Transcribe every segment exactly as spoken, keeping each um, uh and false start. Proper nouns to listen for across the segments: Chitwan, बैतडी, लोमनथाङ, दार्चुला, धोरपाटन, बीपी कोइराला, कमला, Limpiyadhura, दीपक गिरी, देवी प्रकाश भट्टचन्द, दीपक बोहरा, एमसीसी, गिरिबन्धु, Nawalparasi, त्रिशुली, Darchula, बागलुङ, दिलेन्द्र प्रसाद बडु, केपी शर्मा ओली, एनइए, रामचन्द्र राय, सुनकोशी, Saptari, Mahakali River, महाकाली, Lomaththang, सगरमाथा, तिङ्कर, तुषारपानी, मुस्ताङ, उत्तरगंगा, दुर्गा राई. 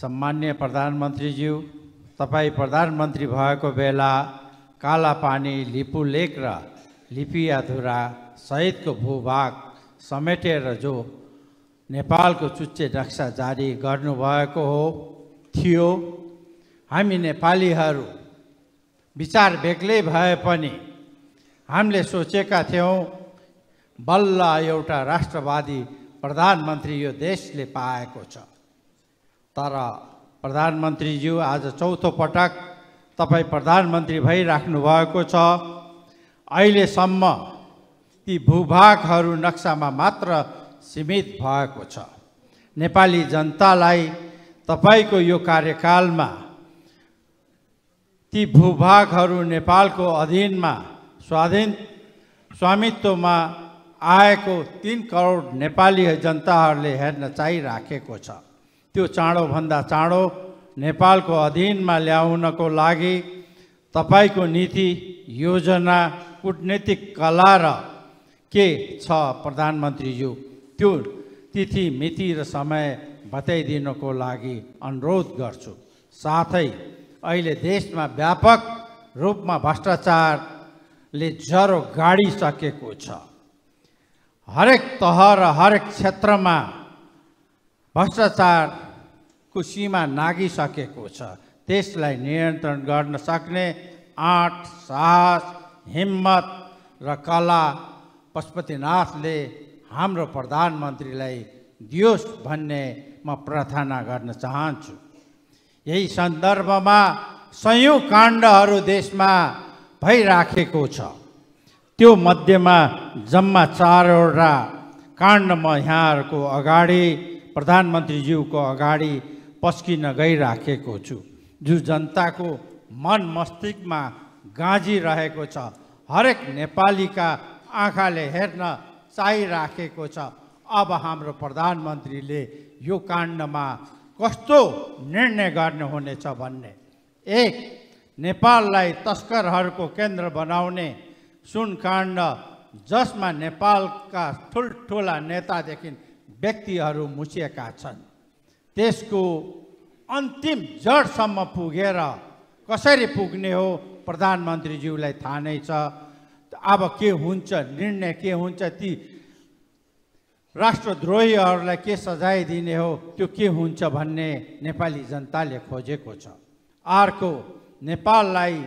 सम्मान्य प्रधानमन्त्रीज्यू तपाई प्रधानमन्त्री भएको बेला कालापानी लिपुलेक र लिपियाधुरा सहितको भूभाग समेटेर जो नेपालको चुच्चे नक्सा जारी गर्नुभएको हो थियो। हामी नेपालीहरू विचार बेग्लै भए पनि हामीले सोचेका थियौं बल्ल एउटा राष्ट्रवादी प्रधानमन्त्री यो देशले पाएको छ। तर प्रधानमन्त्रीज्यू आज चौथो पटक तपाई प्रधानमन्त्री भइराख्नु भएको छ। अहिलेसम्म ती भूभागहरू नक्सामा मात्र सीमित भएको छ। नेपाली जनतालाई तपाईको यो कार्यकालमा ती भूभागहरू नेपालको अधीनमा स्वाधीन स्वामित्वमा आएको तीन करोड नेपाली जनताहरूले हेर्न चाहिराखेको छ। त्यो चाँडोभन्दा चाँडो नेपालको अधीनमा ल्याउनको लागि तपाईको नीति योजना कूटनीतिक कला र के छ प्रधानमन्त्रीज्यू त्यो तिथि मिति र समय बताइदिनको लागि अनुरोध गर्छु। साथै अहिले देशमा व्यापक रूपमा भ्रष्टाचारले जरो गाडिसकेको छ। हरेक तह र हरेक क्षेत्रमा भ्रष्टाचारको सीमा नाघिसकेको छ। त्यसलाई नियन्त्रण गर्न सक्ने आँट, साहस, हिम्मत र कला पशुपतिनाथले हाम्रो प्रधानमन्त्रीलाई दियोस् भन्ने म प्रार्थना गर्न चाहन्छु। यही सन्दर्भमा सयौं काण्डहरू देशमा भइराखेको छ। त्यो मध्येमा जम्मा चारवटा काण्ड म यहाँहरूको अगाडि प्रधानमन्त्रीज्यूको अगाडि पस्किन गइराखेको छु, जो जनताको मन मस्तिष्कमा गाँजिरहेको छ, हरेक नेपालीका आँखाले हेर्न चाहिराखेको छ। अब हाम्रो प्रधानमन्त्रीले यो काण्डमा कस्तो निर्णय गर्नुहुनेछ भन्ने। एक, नेपाललाई तस्करहरूको केन्द्र बनाउने सुनकाण्ड, जसमा नेपालका ठुल्ठुला नेतादेखि व्यक्तिहरू मुछिएका छन्, त्यसको अन्तिम जडसम्म पुगेर कसरी पुग्ने हो प्रधानमन्त्रीज्यूलाई थाहा नै छ। अब के हुन्छ, निर्णय के हुन्छ, ती राष्ट्रद्रोहीहरूलाई के सजाय दिने हो, त्यो के हुन्छ भन्ने नेपाली जनताले खोजेको छ। अर्को, नेपाललाई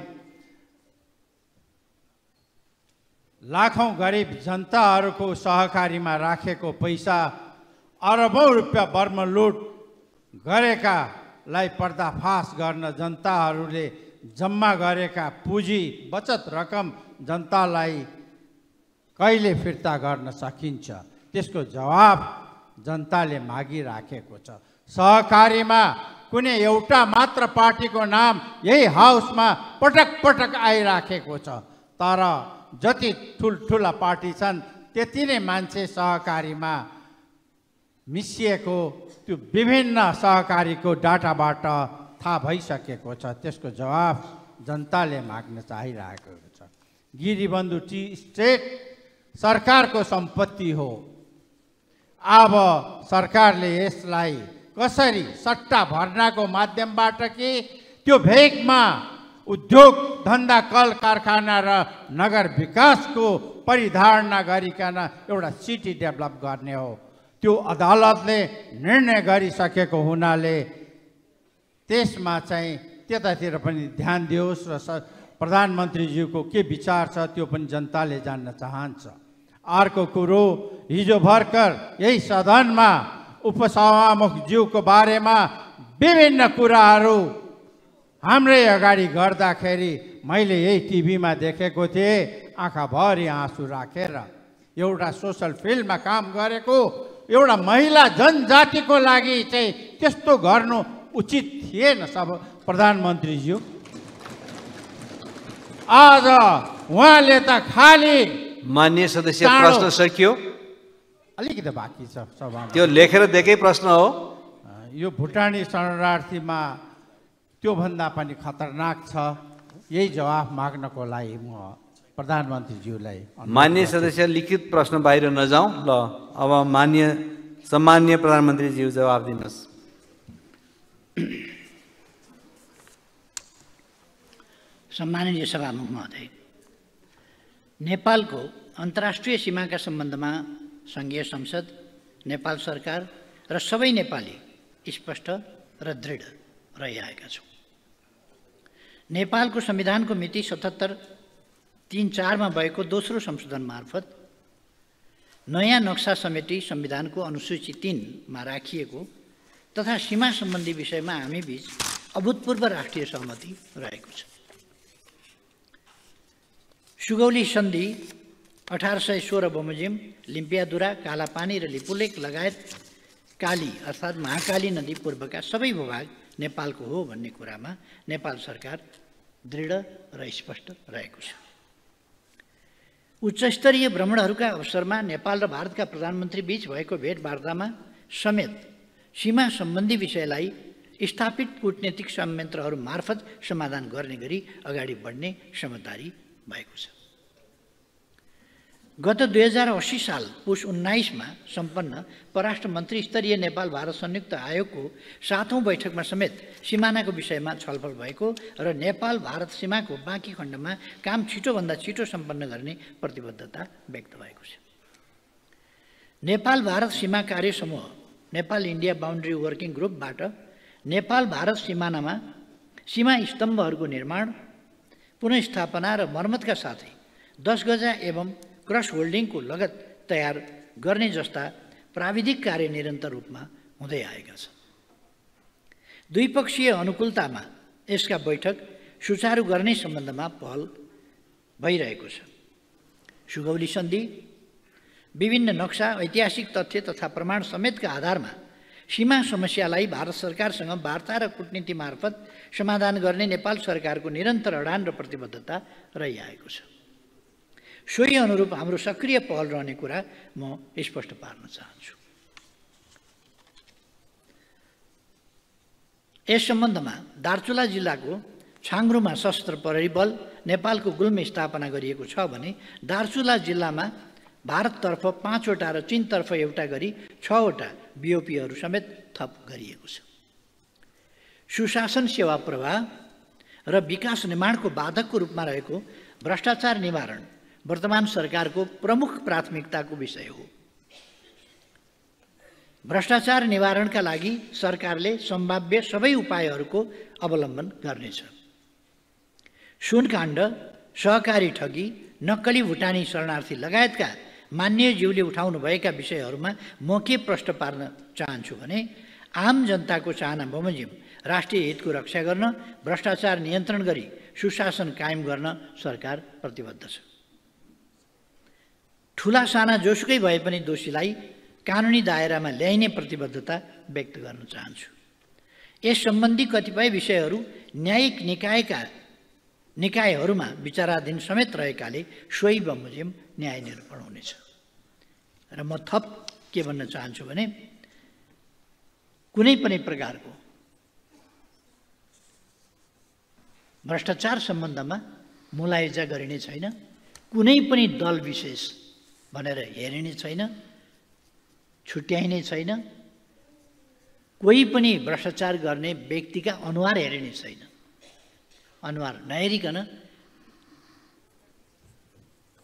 लाखौँ गरिब जनताहरूको सहकारीमा राखेको पैसा अरबौँ रुपियाँ बर्मलुट गरेकालाई पर्दाफास गर्न जनताहरूले जम्मा गरेका पुँजी बचत रकम जनतालाई कहिले फिर्ता गर्न सकिन्छ, त्यसको जवाब जनताले मागिराखेको छ। सहकारीमा कुनै एउटा मात्र पार्टीको नाम यही हाउसमा पटक पटक आइराखेको छ। तर जति ठुल्ठुला पार्टी छन् त्यति नै मान्छे सहकारीमा मिसिएको त्यो विभिन्न सहकारीको डाटाबाट थाहा भइसकेको छ। त्यसको जवाब जनताले माग्न चाहिरहेको छ। गिरिबन्धु टी स्टेट सरकारको सम्पत्ति हो। अब सरकारले यसलाई कसरी सट्टा भर्नाको माध्यमबाट कि त्यो भेगमा उद्योग धन्दा कल कारखाना र नगर विकासको परिधारणा गरिकन एउटा सिटी डेभलप गर्ने हो, त्यो अदालतले निर्णय गरिसकेको हुनाले त्यसमा चाहिँ त्यतातिर पनि ध्यान दियोस् र प्रधानमन्त्रीज्यूको के विचार छ त्यो पनि जनताले जान्न चाहन्छ। अर्को कुरो, हिजो भर्खर यही सदनमा उपसभामुखज्यूको बारेमा विभिन्न कुराहरू हाम्रै अगाडि गर्दाखेरि मैले यही टिभीमा देखेको थिएँ, आँखाभरि आँसु राखेर। एउटा सोसल फिल्डमा काम गरेको एउटा महिला जनजातिको लागि चाहिँ त्यस्तो गर्नु उचित थिएन सब प्रधानमन्त्रीज्यू। आज उहाँले त खाली मान्य सदस्य प्रश्न सकियो, अलिकति बाँकी छ सभामा, त्यो लेखेर दिएकै प्रश्न हो। यो भुटानी शरणार्थीमा त्योभन्दा पनि खतरनाक छ। यही जवाफ माग्नको लागि म प्रधानमन्त्रीज्यूलाई मान्य सदस्य लिखित प्रश्न बाहिर नजाउँ ल। अब मान्य सम्मान्य प्रधानमन्त्रीज्यू जवाफ दिनुहोस्। सम्माननीय सभामुख महोदय, नेपालको अन्तर्राष्ट्रिय सीमाका सम्बन्धमा संघीय संसद, नेपाल सरकार र सबै नेपाली स्पष्ट र दृढ रहिरहेका छौँ। नेपालको संविधानको मिति सतहत्तर तीन चारमा भएको दोस्रो संशोधन मार्फत नयाँ नक्सा समिति संविधानको अनुसूची तीनमा राखिएको तथा सीमा सम्बन्धी विषयमा हामी बीच अभूतपूर्व राष्ट्रिय सहमति रहेको छ। सुगौली सन्धि अठार सय सोह्र बमोजिम लिम्पियाधुरा, कालापानी र लिपुलेक लगायत काली अर्थात् महाकाली नदी पूर्वका सबै भूभाग नेपालको हो भन्ने कुरामा नेपाल सरकार दृढ र स्पष्ट रहेको छ। उच्चस्तरीय भ्रमणहरूका अवसरमा नेपाल र भारतका प्रधानमन्त्री बीच भएको भेटवार्तामा समेत सीमा सम्बन्धी विषयलाई स्थापित कूटनीतिक संयन्त्रहरू मार्फत समाधान गर्ने गरी अगाडि बढ्ने समझदारी भएको छ। गत दुई हजार अस्सी साल पुष उन्नाइसमा सम्पन्न परराष्ट्र मन्त्री स्तरीय नेपाल भारत संयुक्त आयोगको सातौँ बैठकमा समेत सिमानाको विषयमा छलफल भएको र नेपाल भारत सीमाको बाँकी खण्डमा काम छिटोभन्दा छिटो सम्पन्न गर्ने प्रतिबद्धता व्यक्त भएको छ। नेपाल भारत सीमा कार्य समूह नेपाल इन्डिया बााउन्ड्री वर्किङ ग्रुपबाट नेपाल भारत सिमानामा सीमा स्तम्भहरूको निर्माण, पुनर्स्थापना र मर्मतका साथै दस गजा एवं क्रस होल्डिङको लगत तयार गर्ने जस्ता प्राविधिक कार्य निरन्तर रूपमा हुँदै आएका छन्। द्विपक्षीय अनुकूलतामा यसका बैठक सुचारू गर्ने सम्बन्धमा पहल भइरहेको छ। सुगौली सन्धि, विभिन्न नक्सा, ऐतिहासिक तथ्य तथा प्रमाण समेतका आधारमा सीमा समस्यालाई भारत सरकारसँग वार्ता र कूटनीति मार्फत समाधान गर्ने नेपाल सरकारको निरन्तर अडान र प्रतिबद्धता रहिआएको छ। सोही अनुरूप हाम्रो सक्रिय पहल रहने कुरा म स्पष्ट पार्न चाहन्छु। यस सम्बन्धमा दार्चुला जिल्लाको छाङ्रुमा सशस्त्र प्रहरी बल नेपालको गुल्म स्थापना गरिएको छ भने दार्चुला जिल्लामा भारततर्फ पाँचवटा र चीनतर्फ एउटा गरी छवटा बिओपीहरू समेत थप गरिएको छ। सुशासन सेवा प्रवाह र विकास निर्माणको बाधकको रूपमा रहेको भ्रष्टाचार निवारण वर्तमान सरकारको प्रमुख प्राथमिकताको विषय हो। भ्रष्टाचार निवारणका लागि सरकारले सम्भाव्य सबै उपायहरूको अवलम्बन गर्नेछ। सुनकाण्ड, सहकारी ठगी, नक्कली भुटानी शरणार्थी लगायतका मान्य जीवले उठाउनुभएका विषयहरूमा म के प्रश्न पार्न चाहन्छु भने आम जनताको चाहना बमोजिम राष्ट्रिय हितको रक्षा गर्न, भ्रष्टाचार नियन्त्रण गरी सुशासन कायम गर्न सरकार प्रतिबद्ध छ। ठुला साना जोसुकै भए पनि दोषीलाई कानुनी दायरामा ल्याइने प्रतिबद्धता व्यक्त गर्न चाहन्छु। यस सम्बन्धी कतिपय विषयहरू न्यायिक निकायका निकायहरूमा विचाराधीन समेत रहेकाले सोही बमोजिम न्याय निरूपण हुनेछ। र म थप के भन्न चाहन्छु भने कुनै पनि प्रकारको भ्रष्टाचार सम्बन्धमा मुलायजा गरिने छैन, कुनै पनि दल विशेष भनेर हेरिने छैन, छुट्याइने छैन, कोही पनि भ्रष्टाचार गर्ने व्यक्तिका अनुहार हेरिने छैन। अनुहार नहेरिकन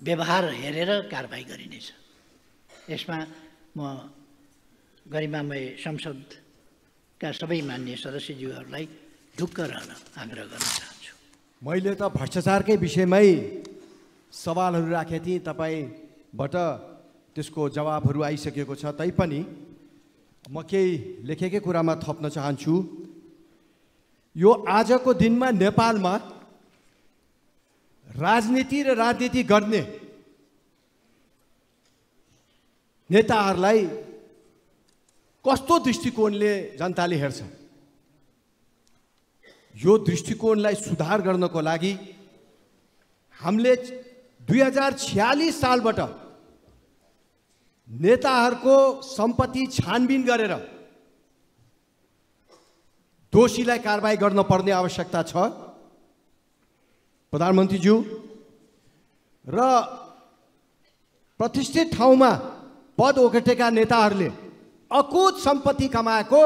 व्यवहार हेरेर कारबाही गरिनेछ। यसमा म गरिमामय संसदका सबै मान्य सदस्यज्यूहरूलाई ढुक्क रहन आग्रह गर्न चाहन्छु। मैले त भ्रष्टाचारकै विषयमै सवालहरू राखेको थिएँ, तपाईँबाट त्यसको जवाबहरू आइसकेको छ। तैपनि म केही लेखेकै कुरामा थप्न चाहन्छु। यो आजको दिनमा नेपालमा राजनीति र राजनीति गर्ने नेताहरूलाई कस्तो दृष्टिकोणले जनताले हेर्छ, यो दृष्टिकोणलाई सुधार गर्नको लागि हामीले दुई हजार छयालिस सालबाट नेताहरूको सम्पत्ति छानबिन गरेर दोषीलाई कारबाही गर्न पर्ने आवश्यकता छ प्रधानमन्त्रीज्यू। र प्रतिष्ठित ठाउँमा पद ओगटेका नेताहरूले अकुत सम्पत्ति कमाएको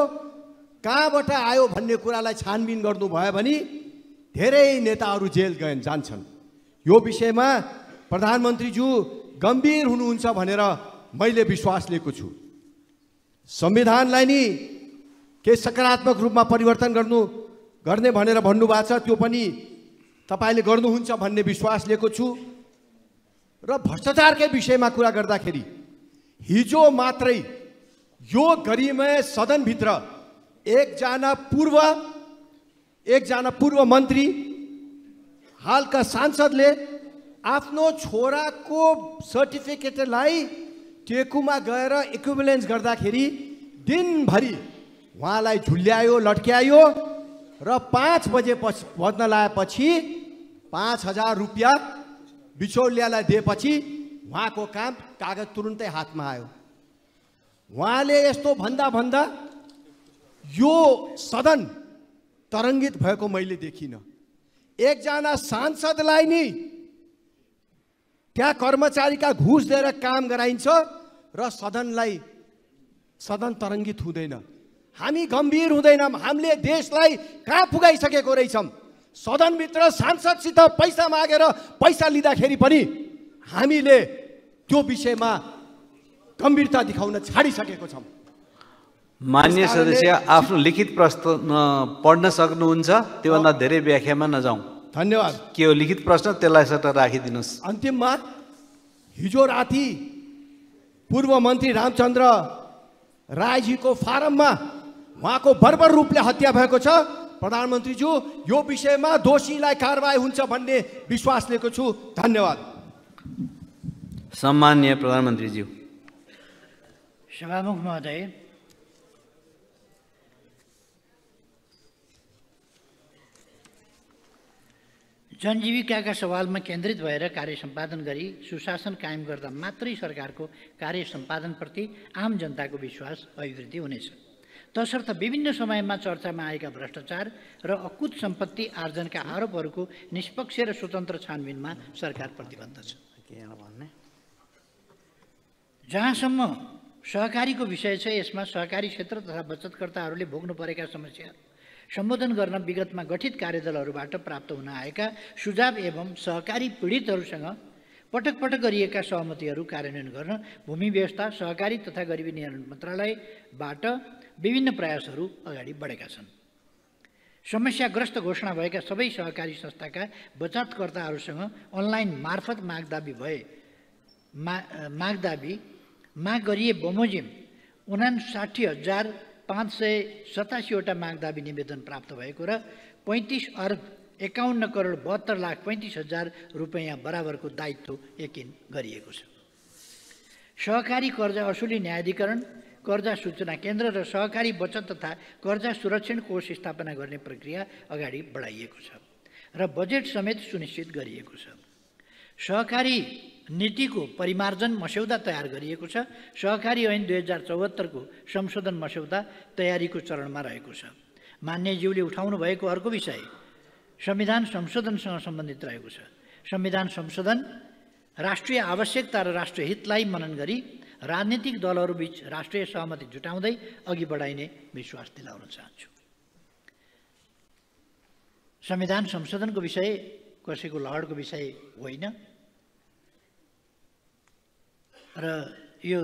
कहाँबाट आयो भन्ने कुरालाई छानबिन गर्नुभयो भने धेरै नेताहरू जेल गएन जान्छन्। यो विषयमा प्रधानमन्त्रीज्यू गम्भीर हुनुहुन्छ भनेर मैले विश्वास लिएको छु। संविधानलाई नि के सकारात्मक रूपमा परिवर्तन गर्नु गर्ने भनेर भन्नुभएको छ, त्यो पनि तपाईले गर्नुहुन्छ भन्ने विश्वास लिएको छु। र भ्रष्टाचारकै विषयमा कुरा गर्दाखेरि हिजो मात्रै यो गरिमय सदनभित्र एकजना पूर्व एकजना पूर्व मन्त्री हालका सांसदले आफ्नो छोराको सर्टिफिकेटलाई टेकुमा गएर इक्विवेलेन्स गर्दाखेरि दिनभरि उहाँलाई झुल्यायो लट्क्यायो र पाँच बजे पछि भन्न लाएपछि पाँच हजार रुपियाँ बिचौलियालाई दिएपछि उहाँको काम कागज तुरुन्तै हातमा आयो। उहाँले यस्तो भन्दा भन्दा यो सदन तरङ्गित भएको मैले देखिनँ। एकजना सांसदलाई नि त्यहाँ कर्मचारीका घुस दिएर काम गराइन्छ र सदनलाई सदन तरङ्गित हुँदैन। हामी गम्भीर हुँदैनौँ। हामीले देशलाई कहाँ पुगाइसकेको रहेछौँ? सदनभित्र सांसदसित पैसा मागेर पैसा लिँदाखेरि पनि हामीले त्यो विषयमा गम्भीरता देखाउन छाडिसकेको छौँ। मान्य सदस्य आफ्नो लिखित प्रश्न पढ्न सक्नुहुन्छ, त्योभन्दा धेरै व्याख्यामा नजाउँ। धन्यवाद। के हो लिखित प्रश्न, त्यसलाई सट राखिदिनुहोस्। अन्तिममा हिजो राति पूर्व मन्त्री रामचन्द्र रायजीको फारममा उहाँको बर्बर रूपले हत्या भएको छ। प्रधानमन्त्रीज्यू यो विषयमा दोषीलाई कारवाही हुन्छ भन्ने विश्वास लिएको छु। धन्यवाद। सम्माननीय प्रधानमन्त्रीज्यू। सभामुख महोदय, जनजीविकाका सवालमा केन्द्रित भएर कार्य सम्पादन गरी सुशासन कायम गर्दा मात्रै सरकारको कार्य सम्पादनप्रति आम जनताको विश्वास अभिवृद्धि हुनेछ। तसर्थ विभिन्न समयमा चर्चामा आएका भ्रष्टाचार र अकुत सम्पत्ति आर्जनका आरोपहरूको निष्पक्ष र स्वतन्त्र छानबिनमा सरकार प्रतिबद्ध छ। जहाँसम्म सहकारीको विषय छ, यसमा सहकारी क्षेत्र तथा बचतकर्ताहरूले भोग्नु परेका समस्या सम्बोधन गर्न विगतमा गठित कार्यदलहरूबाट प्राप्त हुन आएका सुझाव एवं सहकारी पीडितहरूसँग पटक पटक गरिएका सहमतिहरू कार्यान्वयन गर्न भूमि व्यवस्था, सहकारी तथा गरिबी निवारण मन्त्रालयबाट विभिन्न प्रयासहरू अगाडि बढेका छन्। समस्याग्रस्त घोषणा भएका सबै सहकारी संस्थाका बचतकर्ताहरूसँग अनलाइन मार्फत मागदाबी भए मा मागदाबी माग गरिए बमोजिम उनासाठी हजार पाँच सय सतासीवटा मागदाबी निवेदन प्राप्त भएको र पैँतिस अर्ब एकाउन्न करोड बहत्तर लाख पैँतिस हजार रुपियाँ बराबरको दायित्व यकिन गरिएको छ। सहकारी कर्जा असुली न्यायाधिकरण, कर्जा सूचना केन्द्र र सहकारी बचत तथा कर्जा सुरक्षण कोष स्थापना गर्ने प्रक्रिया अगाडि बढाइएको छ र बजेट समेत सुनिश्चित गरिएको छ। सहकारी नीतिको परिमार्जन मस्यौदा तयार गरिएको छ। सहकारी ऐन दुई हजार चौहत्तरको संशोधन मस्यौदा तयारीको चरणमा रहेको छ। मान्यज्यूले उठाउनु भएको अर्को विषय संविधान संशोधनसँग सम्बन्धित रहेको छ। संविधान संशोधन राष्ट्रिय आवश्यकता र राष्ट्रिय हितलाई मनन गरी राजनीतिक दलहरूबीच राष्ट्रिय सहमति जुटाउँदै अघि बढाइने विश्वास दिलाउन चाहन्छु। संविधान संशोधनको विषय कसैको लहरको विषय होइन र यो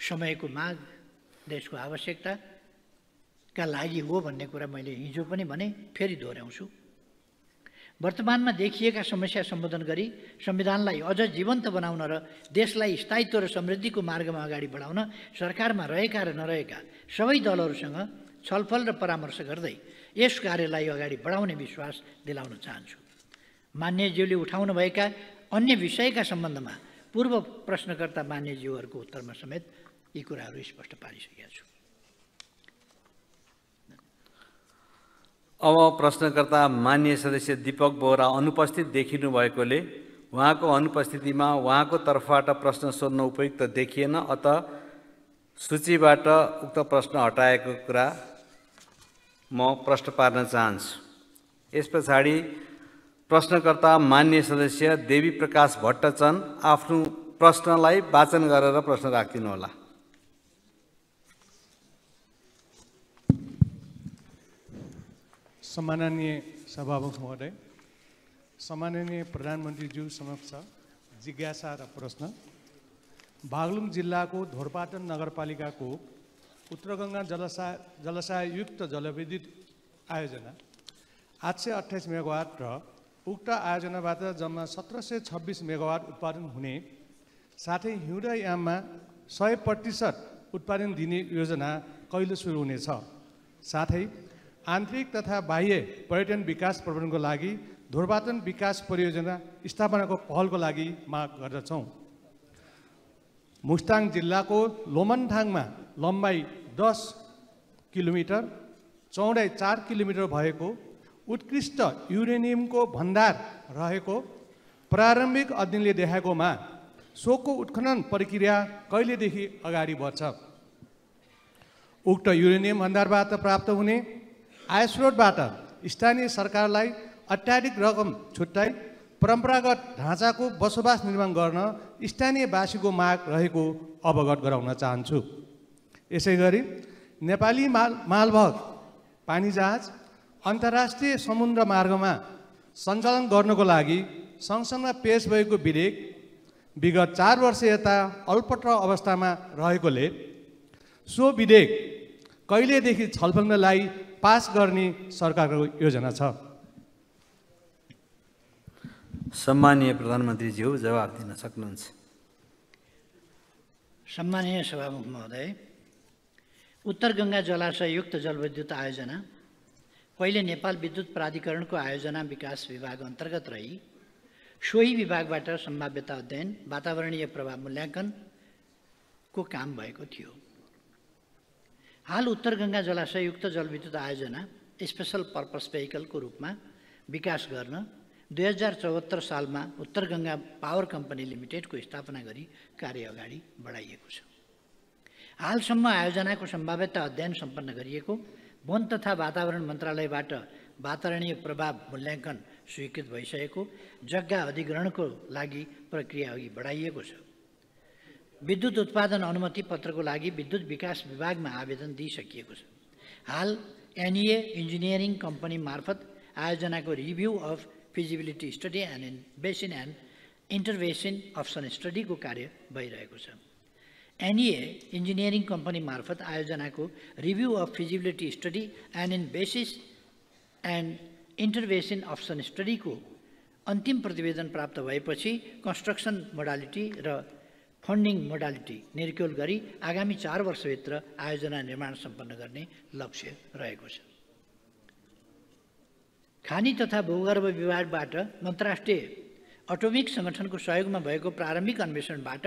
समयको माग, देशको आवश्यकताका लागि हो भन्ने कुरा मैले हिजो पनि भने, फेरि दोहोऱ्याउँछु। वर्तमानमा देखिएका समस्या सम्बोधन गरी संविधानलाई अझ जीवन्त बनाउन र देशलाई स्थायित्व र समृद्धिको मार्गमा अगाडि बढाउन सरकारमा रहेका र नरहेका सबै दलहरूसँग छलफल र परामर्श गर्दै यस कार्यलाई अगाडि बढाउने विश्वास दिलाउन चाहन्छु। मान्यज्यूले उठाउनुभएका अन्य विषयका सम्बन्धमा पूर्व प्रश्नकर्ता मान्यज्यूहरूको उत्तरमा समेत यी कुराहरू स्पष्ट पारिसकेका छु। अब प्रश्नकर्ता मान्य सदस्य दीपक बोहरा अनुपस्थित देखिनु भएकोले उहाँको अनुपस्थितिमा उहाँको तर्फबाट प्रश्न सोध्न उपयुक्त देखिएन, अतः सूचीबाट उक्त प्रश्न हटाएको कुरा म प्रष्ट पार्न चाहन्छु। यस पछाडि प्रश्नकर्ता मान्य सदस्य देवी प्रकाश भट्टचन्द आफ्नो प्रश्नलाई वाचन गरेर प्रश्न राखिदिनु होला। सम्माननीय सभामुख महोदय, सम्माननीय प्रधानमन्त्रीज्यू समक्ष जिज्ञासा र प्रश्न। बागलुङ जिल्लाको धोरपाटन नगरपालिकाको उत्तरगंगा जलाशय जलाशययुक्त जलविद्युत आयोजना आठ सौ अट्ठाइस मेगावाट र उक्त आयोजनाबाट जम्मा सत्रह सौ छब्बीस मेगावाट उत्पादन हुने साथै हिउँदा याममा सय प्रतिशत उत्पादन दिने योजना कहिले सुरु हुनेछ? साथै आंतरिक तथा बाह्य पर्यटन विकास प्रबन्धनको लागि धोरपाटन विकास परियोजना स्थापनाको पहलको लागि माग गर्दछौं। मुस्ताङ जिल्लाको लोमनथाङमा लम्बाई दस किलोमिटर चौडाइ चार किलोमिटर भएको उत्कृष्ट युरेनियमको भण्डार रहेको प्रारम्भिक अध्ययनले देखाएकोमा सोको उत्खनन प्रक्रिया कहिलेदेखि अगाडि बढ्छ? उक्त युरेनियम भण्डारबाट प्राप्त हुने आय स्रोतबाट स्थानीय सरकारलाई अत्याधिक रकम छुट्टाई परम्परागत ढाँचाको बसोबास निर्माण गर्न स्थानीयवासीको माग रहेको अवगत गराउन चाहन्छु। यसैगरी नेपाली माल मालवाहक पानी जहाज अन्तर्राष्ट्रिय समुद्र मार्गमा सञ्चालन गर्नको लागि सँगसँगै पेश भएको विधेयक विगत चार वर्ष यता अल्पत्र अवस्थामा रहेकोले सो विधेयक कहिलेदेखि छलफललाई पास गर्ने सरकारको योजना छ? सम्माननीय प्रधानमन्त्रीज्यू जवाफ दिन सक्नुहुन्छ। सम्माननीय सभामुख महोदय, उत्तर गंगा जलाशययुक्त जलविद्युत आयोजना पहिले नेपाल विद्युत प्राधिकरणको आयोजना विकास विभाग अन्तर्गत रही सोही विभागबाट सम्भाव्यता अध्ययन, वातावरणीय प्रभाव मूल्याङ्कनको काम भएको थियो। हाल उत्तर गंगा जलाशययुक्त जलविद्युत आयोजना स्पेशल पर्पस भेहिकलको रूपमा विकास गर्न दुई हजार चौहत्तर सालमा उत्तर गंगा पावर कम्पनी लिमिटेडको स्थापना गरी कार्य अगाडि बढाइएको छ। हालसम्म आयोजनाको सम्भाव्यता अध्ययन सम्पन्न गरिएको वन तथा वातावरण मन्त्रालयबाट वातावरणीय प्रभाव मूल्याङ्कन स्वीकृत भइसकेको, जग्गा अधिग्रहणको लागि प्रक्रिया अघि बढाइएको छ। विद्युत उत्पादन अनुमति पत्रको लागि विद्युत विकास विभागमा आवेदन दिइसकिएको छ। हाल एनइए इन्जिनियरिङ कम्पनी मार्फत आयोजनाको review of feasibility study and in basin and interbasin option स्टडीको कार्य भइरहेको छ। एनइए इन्जिनियरिङ कम्पनी मार्फत आयोजनाको review of feasibility study and in basis and interbasin option स्टडीको अन्तिम प्रतिवेदन प्राप्त भएपछि कन्स्ट्रक्सन मोडालिटी र फन्डिङ मोडालिटी निर्क्योल गरी आगामी चार वर्षभित्र आयोजना निर्माण सम्पन्न गर्ने लक्ष्य रहेको छ। खानी तथा भूगर्भ विभागबाट अन्तर्राष्ट्रिय अटोमिक सङ्गठनको सहयोगमा भएको प्रारम्भिक अन्वेषणबाट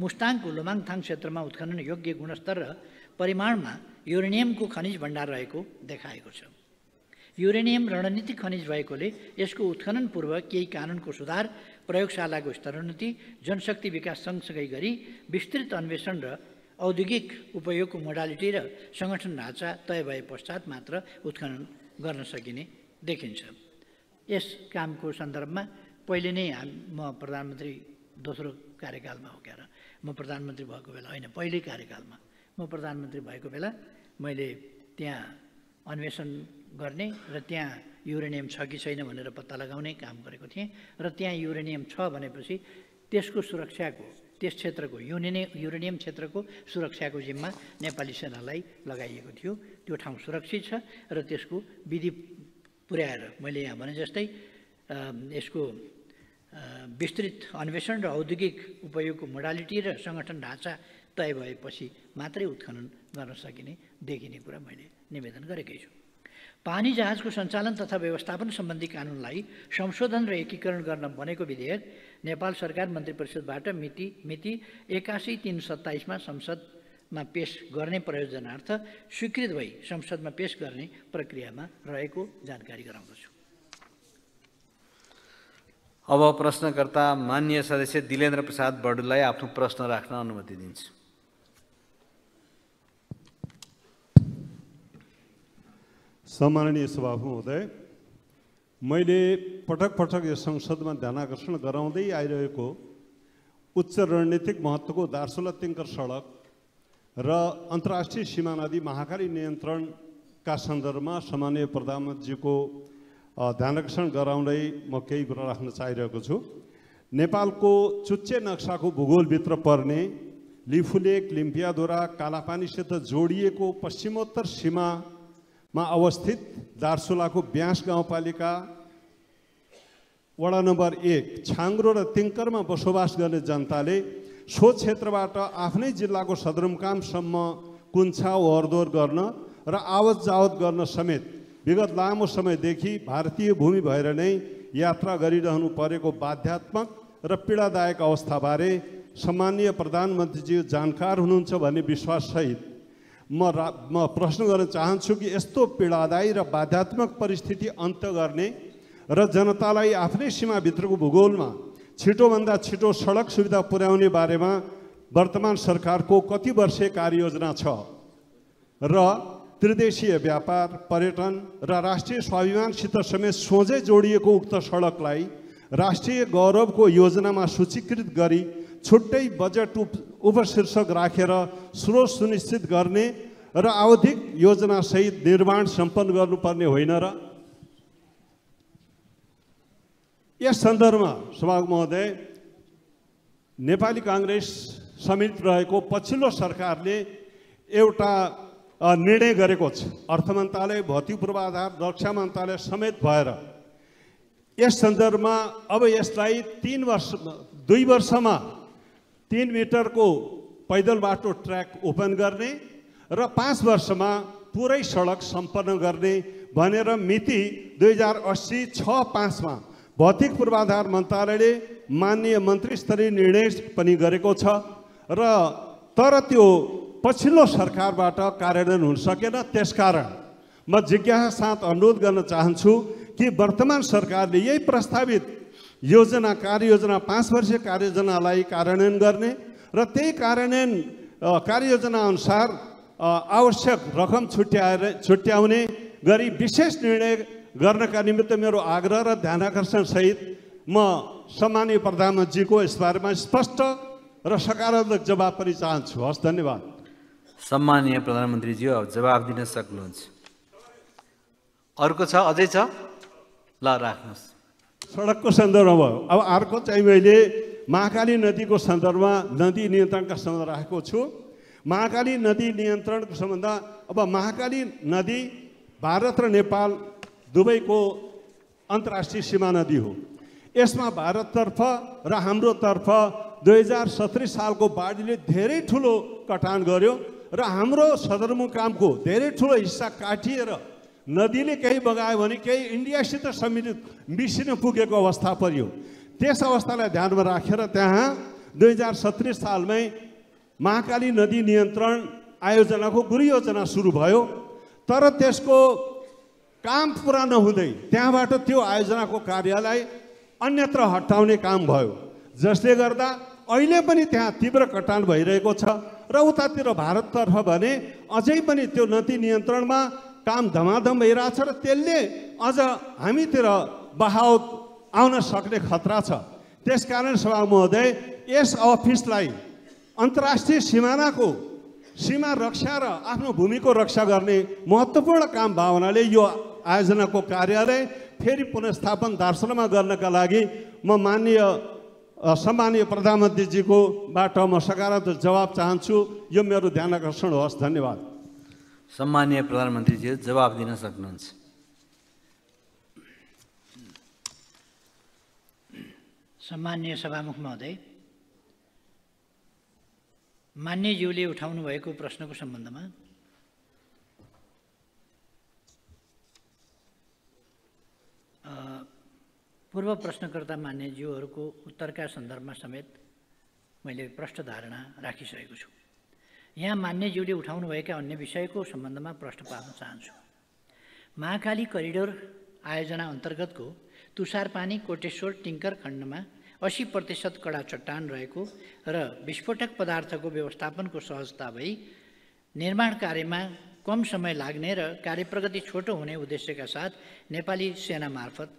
मुस्ताङको लोमाङथाङ क्षेत्रमा उत्खनन योग्य गुणस्तर र परिमाणमा युरेनियमको खनिज भण्डार रहेको देखाएको छ। युरेनियम रणनीतिक खनिज भएकोले यसको उत्खनन पूर्व केही कानुनको सुधार, प्रयोगशालाको स्तरोन्नति, जनशक्ति विकास सँगसँगै गरी विस्तृत अन्वेषण र औद्योगिक उपयोगको मोडालिटी र सङ्गठन ढाँचा तय भए पश्चात मात्र उत्खनन गर्न सकिने देखिन्छ। यस कामको सन्दर्भमा पहिले नै म प्रधानमन्त्री दोस्रो कार्यकालमा हो क्या र म प्रधानमन्त्री भएको बेला होइन, पहिल्यै कार्यकालमा म प्रधानमन्त्री भएको बेला मैले त्यहाँ अन्वेषण गर्ने र त्यहाँ युरेनियम छ कि छैन भनेर पत्ता लगाउने काम गरेको थिएँ र त्यहाँ युरेनियम छ भनेपछि त्यसको सुरक्षाको, त्यस क्षेत्रको युरेनियम युरेनियम क्षेत्रको सुरक्षाको जिम्मा नेपाली सेनालाई लगाइएको थियो। त्यो ठाउँ सुरक्षित छ र त्यसको विधि पुर्याएर मैले यहाँ भने जस्तै यसको विस्तृत अन्वेषण र औद्योगिक उपयोगको मोडालिटी र सङ्गठन ढाँचा तय भएपछि मात्रै उत्खनन गर्न सकिने देखिने कुरा मैले निवेदन गरेकै छु। पानी जहाजको सञ्चालन तथा व्यवस्थापन सम्बन्धी कानुनलाई संशोधन र एकीकरण गर्न बनेको विधेयक नेपाल सरकार मन्त्री परिषदबाट मिति मिति एकासी तिन सत्ताइसमा संसदमा पेस गर्ने प्रयोजनार्थ स्वीकृत भई संसदमा पेस गर्ने प्रक्रियामा रहेको जानकारी गराउँदछु। अब प्रश्नकर्ता मान्य सदस्य दिलेन्द्र प्रसाद बडुलाई आफ्नो प्रश्न राख्न अनुमति दिन्छु। सम्माननीय सभामुख महोदय, मैले पटक पटक यस संसदमा ध्यानाकर्षण गराउँदै आइरहेको उच्च रणनीतिक महत्त्वको दार्चुला तिङ्कर सडक र अन्तर्राष्ट्रिय सीमानादी महाकाली नियन्त्रणका सन्दर्भमा माननीय प्रधानमन्त्रीज्यूको ध्यान रक्षण गराउँदै म केही कुरा राख्न चाहिरहेको छु। नेपालको चुच्चे नक्साको भूगोलभित्र पर्ने लिपुलेक लिम्पियाधुरा कालापानीसित जोडिएको पश्चिमोत्तर सीमामा अवस्थित दार्चुलाको ब्यास गाउँपालिका वडा नम्बर एक छाङ्ग्रो र तिङ्करमा बसोबास गर्ने जनताले सो क्षेत्रबाट आफ्नै जिल्लाको सदरमुकामसम्म कुन्छा ओहोरदोहोर गर्न र आवत जावत गर्न समेत विगत लामो समयदेखि भारतीय भूमि भएर नै यात्रा गरिरहनु परेको बाध्यात्मक र पीडादायक अवस्थाबारे सम्माननीय प्रधानमन्त्रीज्यू जानकार हुनुहुन्छ भन्ने विश्वाससहित म म प्रश्न गर्न चाहन्छु कि यस्तो पीडादायी र बाध्यात्मक परिस्थिति अन्त्य गर्ने र जनतालाई आफ्नै सीमाभित्रको भूगोलमा छिटोभन्दा छिटो सडक सुविधा पुर्याउने बारेमा वर्तमान सरकारको कति वर्षे कार्ययोजना छ र त्रिदेशीय व्यापार पर्यटन र राष्ट्रिय स्वाभिमानसित समेत सोझै जोडिएको उक्त सडकलाई राष्ट्रिय गौरवको योजनामा सूचीकृत गरी छुट्टै बजेट उप उपशीर्षक राखेर स्रोत सुनिश्चित गर्ने र आवधिक योजनासहित निर्माण सम्पन्न गर्नुपर्ने होइन र? यस सन्दर्भमा सभामुख महोदय, नेपाली काङ्ग्रेस समेत रहेको पछिल्लो सरकारले एउटा निर्णय गरेको छ। अर्थ मन्त्रालय, भौतिक पूर्वाधार, रक्षा मन्त्रालय समेत भएर यस सन्दर्भमा अब यसलाई तीन वर्ष दुई वर्षमा तीन मिटरको पैदल बाटो ट्र्याक ओपन गर्ने र पाँच वर्षमा पुरै सडक सम्पन्न गर्ने भनेर मिति दुई हजार अस्सी छ पाँचमा भौतिक पूर्वाधार मन्त्रालयले माननीय मन्त्री स्तरीय निर्णय पनि गरेको छ र तर त्यो पछिल्लो सरकारबाट कार्यान्वयन हुन सकेन। त्यसकारण म जिज्ञासा साथ अनुरोध गर्न चाहन्छु कि वर्तमान सरकारले यही प्रस्तावित योजना कार्ययोजना पाँच वर्षीय कार्ययोजनालाई कार्यान्वयन गर्ने र त्यही कार्यान्वयन कार्ययोजना अनुसार आवश्यक रकम छुट्याएर छुट्याउने गरी विशेष निर्णय गर्नका निमित्त मेरो आग्रह र ध्यान आकर्षण सहित म सम्माननीय प्रधानमन्त्रीज्यूको यसबारेमा स्पष्ट र सकारात्मक जवाब पनि चाहन्छु। हस्, धन्यवाद। सम्माननीय प्रधानमन्त्रीज्यू अब जवाब दिन सक्नुहुन्छ। अर्को छ, अझै छ, ल राख्नुहोस्। सडकको सन्दर्भमा भयो, अब अर्को चाहिँ मैले महाकाली नदीको सन्दर्भमा नदी नियन्त्रणका सम्बन्ध राखेको छु। महाकाली नदी नियन्त्रणको सम्बन्ध, अब महाकाली नदी भारत र नेपाल दुवैको अन्तर्राष्ट्रिय सीमा नदी हो। यसमा भारततर्फ र हाम्रोतर्फ दुई हजार सत्री सालको बाढीले धेरै ठुलो कटान गर्यो र हाम्रो सदरमुकामको धेरै ठुलो हिस्सा काटिएर नदीले केही बगायो भने केही इन्डियासित सम्मिलित मिसिन पुगेको अवस्था पर्यो। त्यस अवस्थालाई ध्यानमा राखेर त्यहाँ दुई हजार सत्री सालमै महाकाली नदी नियन्त्रण आयोजनाको गुरु योजना सुरु भयो, तर त्यसको काम पुरा नहुँदै त्यहाँबाट त्यो आयोजनाको कार्यलाई अन्यत्र हटाउने काम भयो, जसले गर्दा अहिले पनि त्यहाँ तीव्र कटान भइरहेको छ र उतातिर भारततर्फ भने अझै पनि त्यो नदी नियन्त्रणमा काम धमाधम भइरहेछ र त्यसले अझ हामीतिर बहाव आउन सक्ने खतरा छ। त्यसकारण सभा महोदय, यस अफिसलाई अन्तर्राष्ट्रिय सिमानाको सीमा रक्षा र आफ्नो भूमिको रक्षा गर्ने महत्त्वपूर्ण काम भावनाले यो आयोजनाको कार्यलाई फेरि पुनर्स्थापन दार्चुलामा गर्नका लागि म माननीय सम्माननीय प्रधानमन्त्रीजीको बाट म सकारात्मक जवाब चाहन्छु। यो मेरो ध्यान आकर्षण होस्। धन्यवाद। सम्माननीय प्रधानमन्त्रीजी जवाब दिन सक्नुहुन्छ। सम्माननीय सभामुख महोदय, मान्यज्यूले उठाउनु भएको प्रश्नको सम्बन्धमा पूर्व प्रश्नकर्ता मान्यज्यूहरूको उत्तरका सन्दर्भमा समेत मैले प्रश्न धारणा राखिसकेको छु। यहाँ मान्यज्यूले उठाउनुभएका अन्य विषयको सम्बन्धमा प्रश्न पार्न चाहन्छु। महाकाली करिडोर आयोजना अन्तर्गतको तुषारपानी कोटेश्वर टिङ्कर खण्डमा अस्सी प्रतिशत कडा चट्टान रहेको र विस्फोटक पदार्थको व्यवस्थापनको सहजता भई निर्माण कार्यमा कम समय लाग्ने र कार्यप्रगति छोटो हुने उद्देश्यका साथ नेपाली सेना मार्फत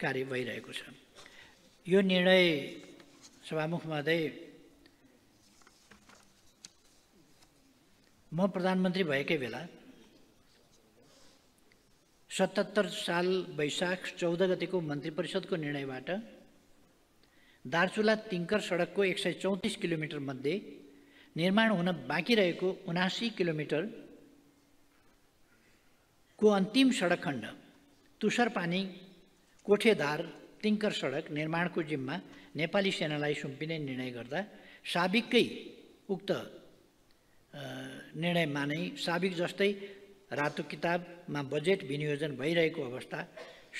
कार्य भइरहेको छ। यो निर्णय सभामुख महोदय, म प्रधानमन्त्री भएकै बेला सतहत्तर साल वैशाख चौदह गतिको मन्त्रीपरिषदको निर्णयबाट दार्चुला तिङ्कर सडकको एक सय चौंतीस किलोमिटर मध्ये निर्माण हुन बाँकी रहेको उनासी किलोमिटर को अन्तिम सडक खण्ड तुषारपानी कोठेधार तिङ्कर सडक निर्माणको जिम्मा नेपाली सेनालाई सुम्पिने निर्णय गर्दा साबिककै उक्त निर्णयमा नै साबिक जस्तै रातो किताबमा बजेट विनियोजन भइरहेको अवस्था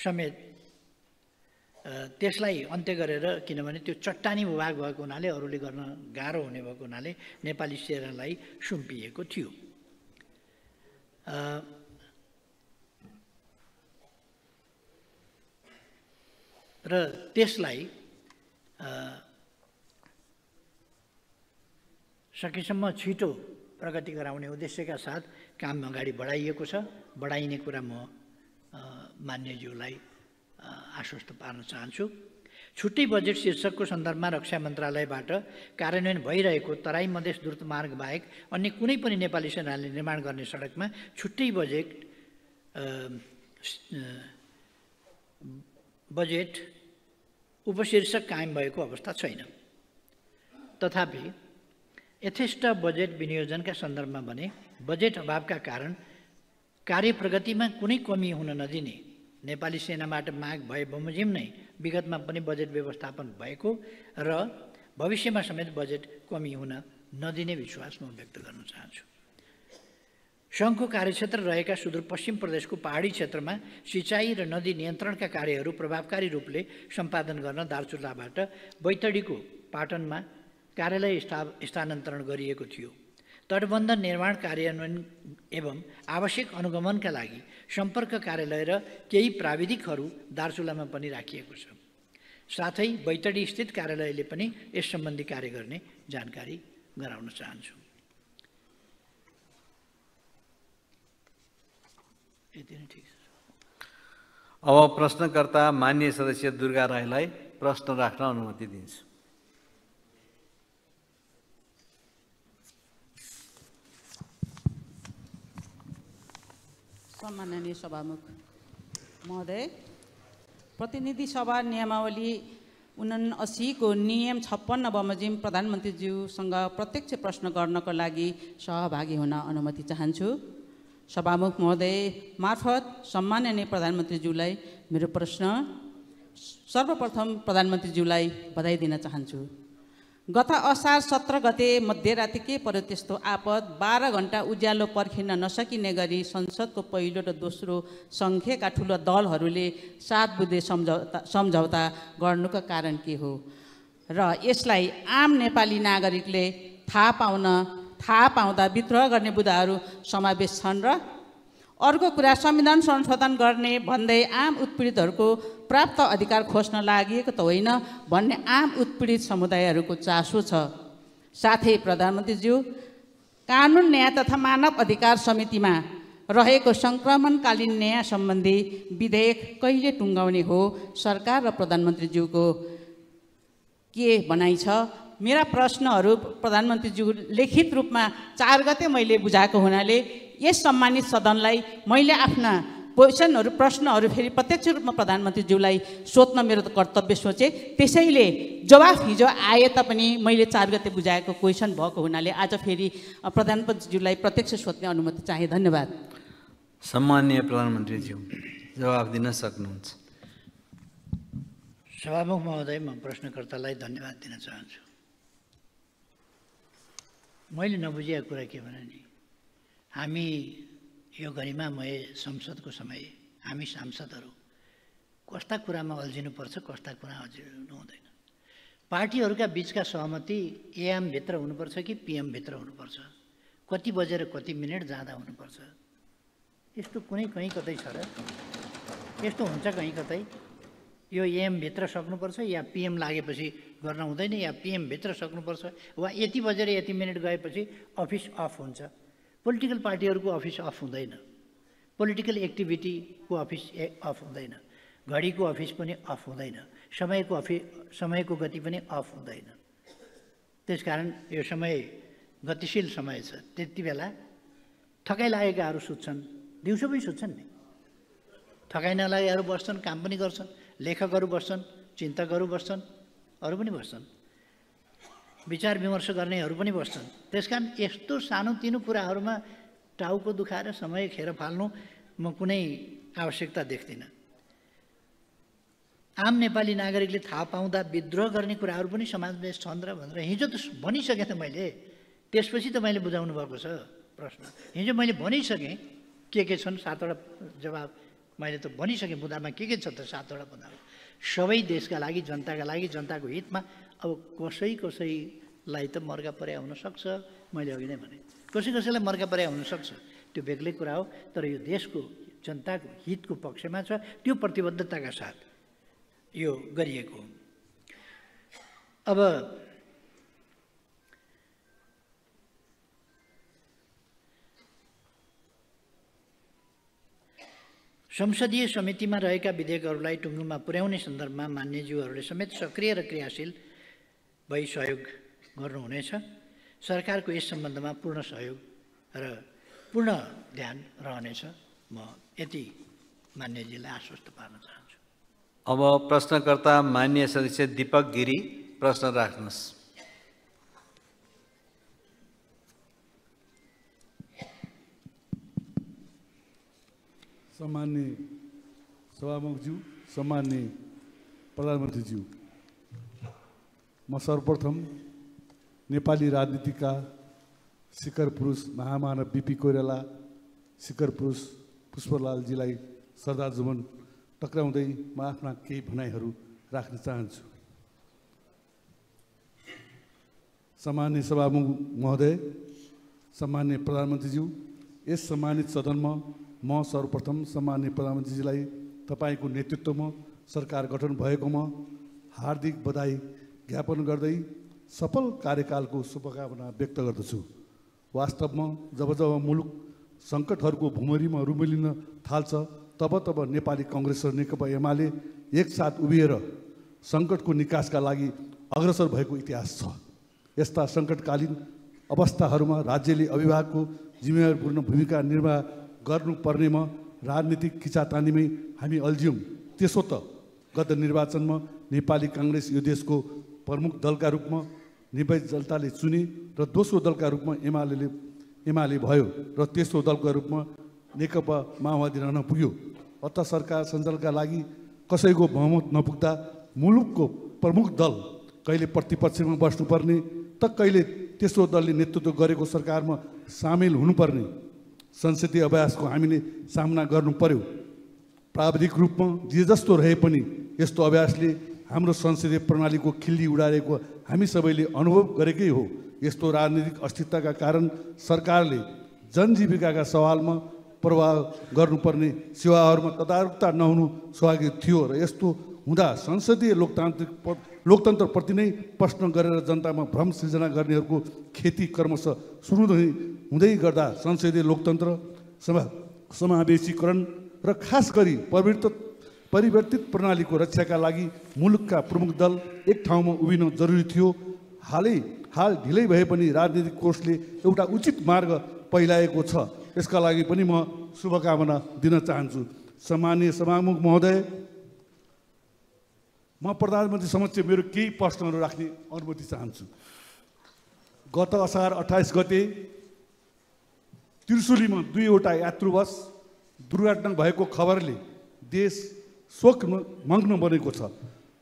समेत त्यसलाई अन्त्य गरेर, किनभने त्यो चट्टानी भूभाग भएको हुनाले अरूले गर्न गाह्रो हुने भएको हुनाले नेपाली सेनालाई सुम्पिएको थियो। र त्यसलाई सकेसम्म छिटो प्रगति गराउने उद्देश्यका साथ काम अगाडि बढाइएको छ। बढाइने कुरा म मान्यज्यूलाई आश्वस्त पार्न चाहन्छु। छुट्टै बजेट शीर्षकको सन्दर्भमा रक्षा मन्त्रालयबाट कार्यान्वयन भइरहेको तराई मधेस द्रुतमार्ग बाहेक अन्य कुनै पनि नेपाली सेनाले निर्माण गर्ने सडकमा छुट्टै बजेट बजेट उपशीर्षक कायम भएको अवस्था छैन। तथापि यथेष्ट बजेट विनियोजनका सन्दर्भमा भने बजेट अभावका कारण कार्य प्रगतिमा कुनै कमी हुन नदिने, नेपाली सेनाबाट माग भए बमोजिम नै विगतमा पनि बजेट व्यवस्थापन भएको र भविष्यमा समेत बजेट कमी हुन नदिने विश्वास म व्यक्त गर्न चाहन्छु। सङ्घको कार्यक्षेत्र रहेका सुदूरपश्चिम प्रदेशको पहाडी क्षेत्रमा सिँचाइ र नदी नियन्त्रणका कार्यहरू प्रभावकारी रूपले सम्पादन गर्न दार्चुलाबाट बैतडीको पाटनमा कार्यालय स्था स्थानान्तरण गरिएको थियो। तटबन्ध निर्माण कार्यान्वयन एवं आवश्यक अनुगमनका लागि सम्पर्क कार्यालय र केही प्राविधिकहरू दार्चुलामा पनि राखिएको छ। साथै बैतडी स्थित कार्यालयले पनि यस सम्बन्धी कार्य गर्ने जानकारी गराउन चाहन्छु। अब प्रश्नकर्ता मान्य सदस्य दुर्गा राईलाई प्रश्न राख्न अनुमति दिन्छु। सम्माननीय सभामुख महोदय, प्रतिनिधि सभा नियमावली उनासी को नियम छप्पन्न बमोजिम प्रधानमन्त्रीज्यूसँग प्रत्यक्ष प्रश्न गर्नको लागि सहभागी हुन अनुमति चाहन्छु। सभामुख महोदय मार्फत सम्माननीय प्रधानमन्त्रीज्यूलाई मेरो प्रश्न, सर्वप्रथम प्रधानमन्त्रीज्यूलाई बधाई दिन चाहन्छु। गत असार सत्र गते मध्यराति के पर्यो त्यस्तो आपद, बाह्र घण्टा उज्यालो पर्खिन नसकिने गरी संसदको पहिलो र दोस्रो सङ्ख्याका ठुला दलहरूले सात बुँदे सम्झौता सम्झौता गर्नुको कारण के हो र यसलाई आम नेपाली नागरिकले थाहा पाउन थाहा पाउँदा विद्रोह गर्ने बुँदाहरू समावेश छन्। र अर्को कुरा, संविधान संशोधन गर्ने भन्दै आम उत्पीडितहरूको प्राप्त अधिकार खोज्न लागेको त होइन भन्ने आम उत्पीडित समुदायहरूको चासो छ। साथै प्रधानमन्त्रीज्यू, कानुन न्याय तथा मानव अधिकार समितिमा रहेको सङ्क्रमणकालीन न्याय सम्बन्धी विधेयक कहिले टुङ्गाउने हो सरकार र प्रधानमन्त्रीज्यूको के भनाइ छ? मेरा प्रश्नहरू प्रधानमन्त्रीज्यू लिखित रूपमा चार गते मैले बुझाएको हुनाले यस सम्मानित सदनलाई मैले आफ्ना क्वेसनहरू प्रश्नहरू फेरि प्रत्यक्ष रूपमा प्रधानमन्त्रीज्यूलाई सोध्न मेरो कर्तव्य सोचे। त्यसैले जवाफ हिजो आए तापनि मैले चार गते बुझाएको क्वेसन भएको हुनाले आज फेरि प्रधानमन्त्रीज्यूलाई प्रत्यक्ष सोध्ने अनुमति चाहे। धन्यवाद। सम्माननीय प्रधानमन्त्रीज्यू जवाफ दिन सक्नुहुन्छ। सभामुख महोदय, म प्रश्नकर्तालाई धन्यवाद दिन चाहन्छु। मैले नबुझेको कुरा के भने नि, हामी यो गरिमामय संसदको समय हामी सांसदहरू कस्ता कुरामा अल्झिनुपर्छ, कस्ता कुरा अल्झिनु हुँदैन। पार्टीहरूका बिचका सहमति एएमभित्र हुनुपर्छ कि पिएमभित्र हुनुपर्छ, कति बजेर कति मिनट जाँदा हुनुपर्छ, यस्तो कुनै कहीँ कतै छ र? यस्तो हुन्छ कहीँ कतै, यो एएमभित्र सक्नुपर्छ या पिएम लागेपछि गर्न हुँदैन, या पिएमभित्र सक्नुपर्छ वा यति बजेर यति मिनट गएपछि अफिस अफ हुन्छ। पोलिटिकल पार्टीहरूको अफिस अफ हुँदैन, पोलिटिकल एक्टिभिटीको अफिस अफ हुँदैन, घडीको अफिस पनि अफ हुँदैन, समयको अफिस समयको गति पनि अफ हुँदैन। त्यसकारण यो समय गतिशील समय छ। त्यति बेला थकाइ लागेकाहरू सुत्छन्, दिउँसो पनि सुत्छन् नि, ठगाइनालाहरू बस्छन्, काम पनि गर्छन्, लेखकहरू बस्छन्, चिन्तकहरू बस्छन्, अरू पनि बस्छन्, विचार विमर्श गर्नेहरू पनि बस्छन्। त्यसकारण यस्तो सानोतिनो कुराहरूमा टाउको दुखाएर समय खेर फाल्नु म कुनै आवश्यकता देख्दिनँ। आम नेपाली नागरिकले थाहा पाउँदा विद्रोह गर्ने कुराहरू पनि समाजमा छन् र भनेर हिजो त भनिसकेँ त मैले, त्यसपछि त मैले बुझाउनु भएको छ प्रश्न। हिजो मैले भनिसकेँ के के छन्, सातवटा जवाब मैले त भनिसकेँ। बुँदामा के के छ त सातवटा बुँदामा? सबै देशका लागि, जनताका लागि, जनताको हितमा। अब कसै कसैलाई त मर्का पर्या हुनसक्छ, मैले अघि नै भने कसै कसैलाई मर्का पर्या हुनसक्छ, त्यो बेग्लै कुरा हो। तर यो देशको जनताको हितको पक्षमा छ, त्यो प्रतिबद्धताका साथ यो गरिएको। अब संसदीय समितिमा रहेका विधेयकहरूलाई टुङ्गोमा पुर्याउने सन्दर्भमा मान्यज्यूहरूले समेत सक्रिय र क्रियाशील भई सहयोग गर्नुहुनेछ। सरकारको यस सम्बन्धमा पूर्ण सहयोग र पूर्ण ध्यान रहनेछ। म यति मान्यज्यूलाई आश्वस्त पार्न चाहन्छु। अब प्रश्नकर्ता मान्य सदस्य दीपक गिरी, प्रश्न राख्नुहोस्। सम्मान्य सभामुखज्यू, सम्मान्य प्रधानमन्त्रीज्यू, म सर्वप्रथम नेपाली राजनीतिका शिखर पुरुष महामानव बीपी कोइराला शिखर पुरुष पुष्पलालजीलाई श्रद्धा जुमन टक्राउँदै म आफ्ना केही भनाइहरू राख्न चाहन्छु। सम्मान्य सभामुख महोदय, सम्मान्य प्रधानमन्त्रीज्यू, यस सम्मानित सदनमा म सर्वप्रथम सम्मान्य प्रधानमन्त्रीजीलाई तपाईँको नेतृत्वमा सरकार गठन भएकोमा हार्दिक बधाई ज्ञापन गर्दै सफल कार्यकालको शुभकामना व्यक्त गर्दछु। वास्तवमा जब जब मुलुक सङ्कटहरूको भुमरीमा रुमिलिन थाल्छ तब तब नेपाली कङ्ग्रेस र नेकपा एमाले एकसाथ उभिएर सङ्कटको निकासका लागि अग्रसर भएको इतिहास छ। यस्ता सङ्कटकालीन अवस्थाहरूमा राज्यले अभिभावकको जिम्मेवारीपूर्ण भूमिका निर्वाह गर्नुपर्नेमा राजनीतिक खिचातानीमै हामी अल्झ्यौँ। त्यसो त गत निर्वाचनमा नेपाली काङ्ग्रेस यो देशको प्रमुख दलका रूपमा निर्वाचित जनताले चुने र दोस्रो दलका रूपमा एमाले एमाले भयो र तेस्रो दलका रूपमा नेकपा माओवादी रहन पुग्यो। अत सरकार सञ्जालका लागि कसैको बहुमत नपुग्दा मुलुकको प्रमुख दल कहिले प्रतिपक्षमा बस्नुपर्ने त कहिले तेस्रो दलले नेतृत्व गरेको सरकारमा सामेल हुनुपर्ने संसदीय अभ्यासको हामीले सामना गर्नु पर्यो। प्राविधिक रूपमा जे जस्तो रहे पनि यस्तो अभ्यासले हाम्रो संसदीय प्रणालीको खिल्ली उडाएको हामी सबैले अनुभव गरेकै हो। यस्तो राजनीतिक अस्थिरताका कारण सरकारले जनजीविकाका सवालमा प्रवाह गर्नुपर्ने सेवाहरूमा तदारुकता नहुनु स्वाभाविक थियो र यस्तो हुँदा संसदीय लोकतान्त्रिक लोकतन्त्रप्रति नै प्रश्न गरेर जनतामा भ्रम सृजना गर्नेहरूको खेती क्रमशः सुरुदेखि हुँदै गर्दा संसदीय लोकतन्त्र समा समावेशीकरण र खास गरी परिवर्तित परिवर्तित प्रणालीको रक्षाका लागि मुलुकका प्रमुख दल एक ठाउँमा उभिन जरुरी थियो। हालै हाल ढिलै भए पनि राजनीतिक कोषले एउटा उचित मार्ग पहिलाएको छ, यसका लागि पनि म शुभकामना दिन चाहन्छु। सम्मान्य सभामुख महोदय, म प्रधानमन्त्री समक्ष मेरो केही प्रश्नहरू राख्ने अनुमति चाहन्छु। गत असार अट्ठाइस गते त्रिशुलीमा दुईवटा यात्रु बस दुर्घटना भएको खबरले देश शोकमग्न बनेको छ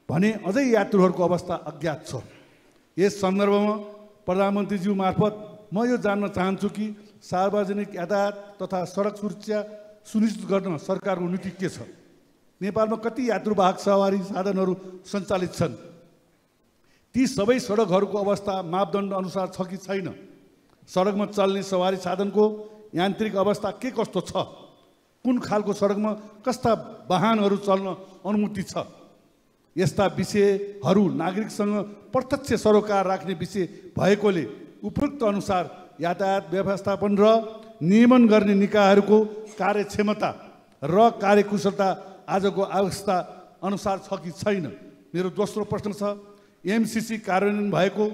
भने अझै यात्रुहरूको अवस्था अज्ञात छ। यस सन्दर्भमा प्रधानमन्त्रीज्यू मार्फत म यो जान्न चाहन्छु कि सार्वजनिक यातायात तथा सडक सुरक्षा सुनिश्चित गर्न सरकारको नीति के छ? नेपालमा कति यात्रुवाहक सवारी साधनहरू सञ्चालित छन्? ती सबै सडकहरूको अवस्था मापदण्ड अनुसार छ कि छैन? सडकमा चल्ने सवारी साधनको यान्त्रिक अवस्था के कस्तो छ? कुन खालको सडकमा कस्ता वाहनहरू चल्न अनुमति छ? यस्ता विषयहरू नागरिकसँग प्रत्यक्ष सरोकार राख्ने विषय भएकोले उपयुक्त अनुसार यातायात व्यवस्थापन र नियमन गर्ने निकायहरूको कार्यक्षमता र कार्यकुशलता आजको अवस्था अनुसार छ कि छैन? मेरो दोस्रो प्रश्न छ, एमसिसी कार्यान्वयन भएको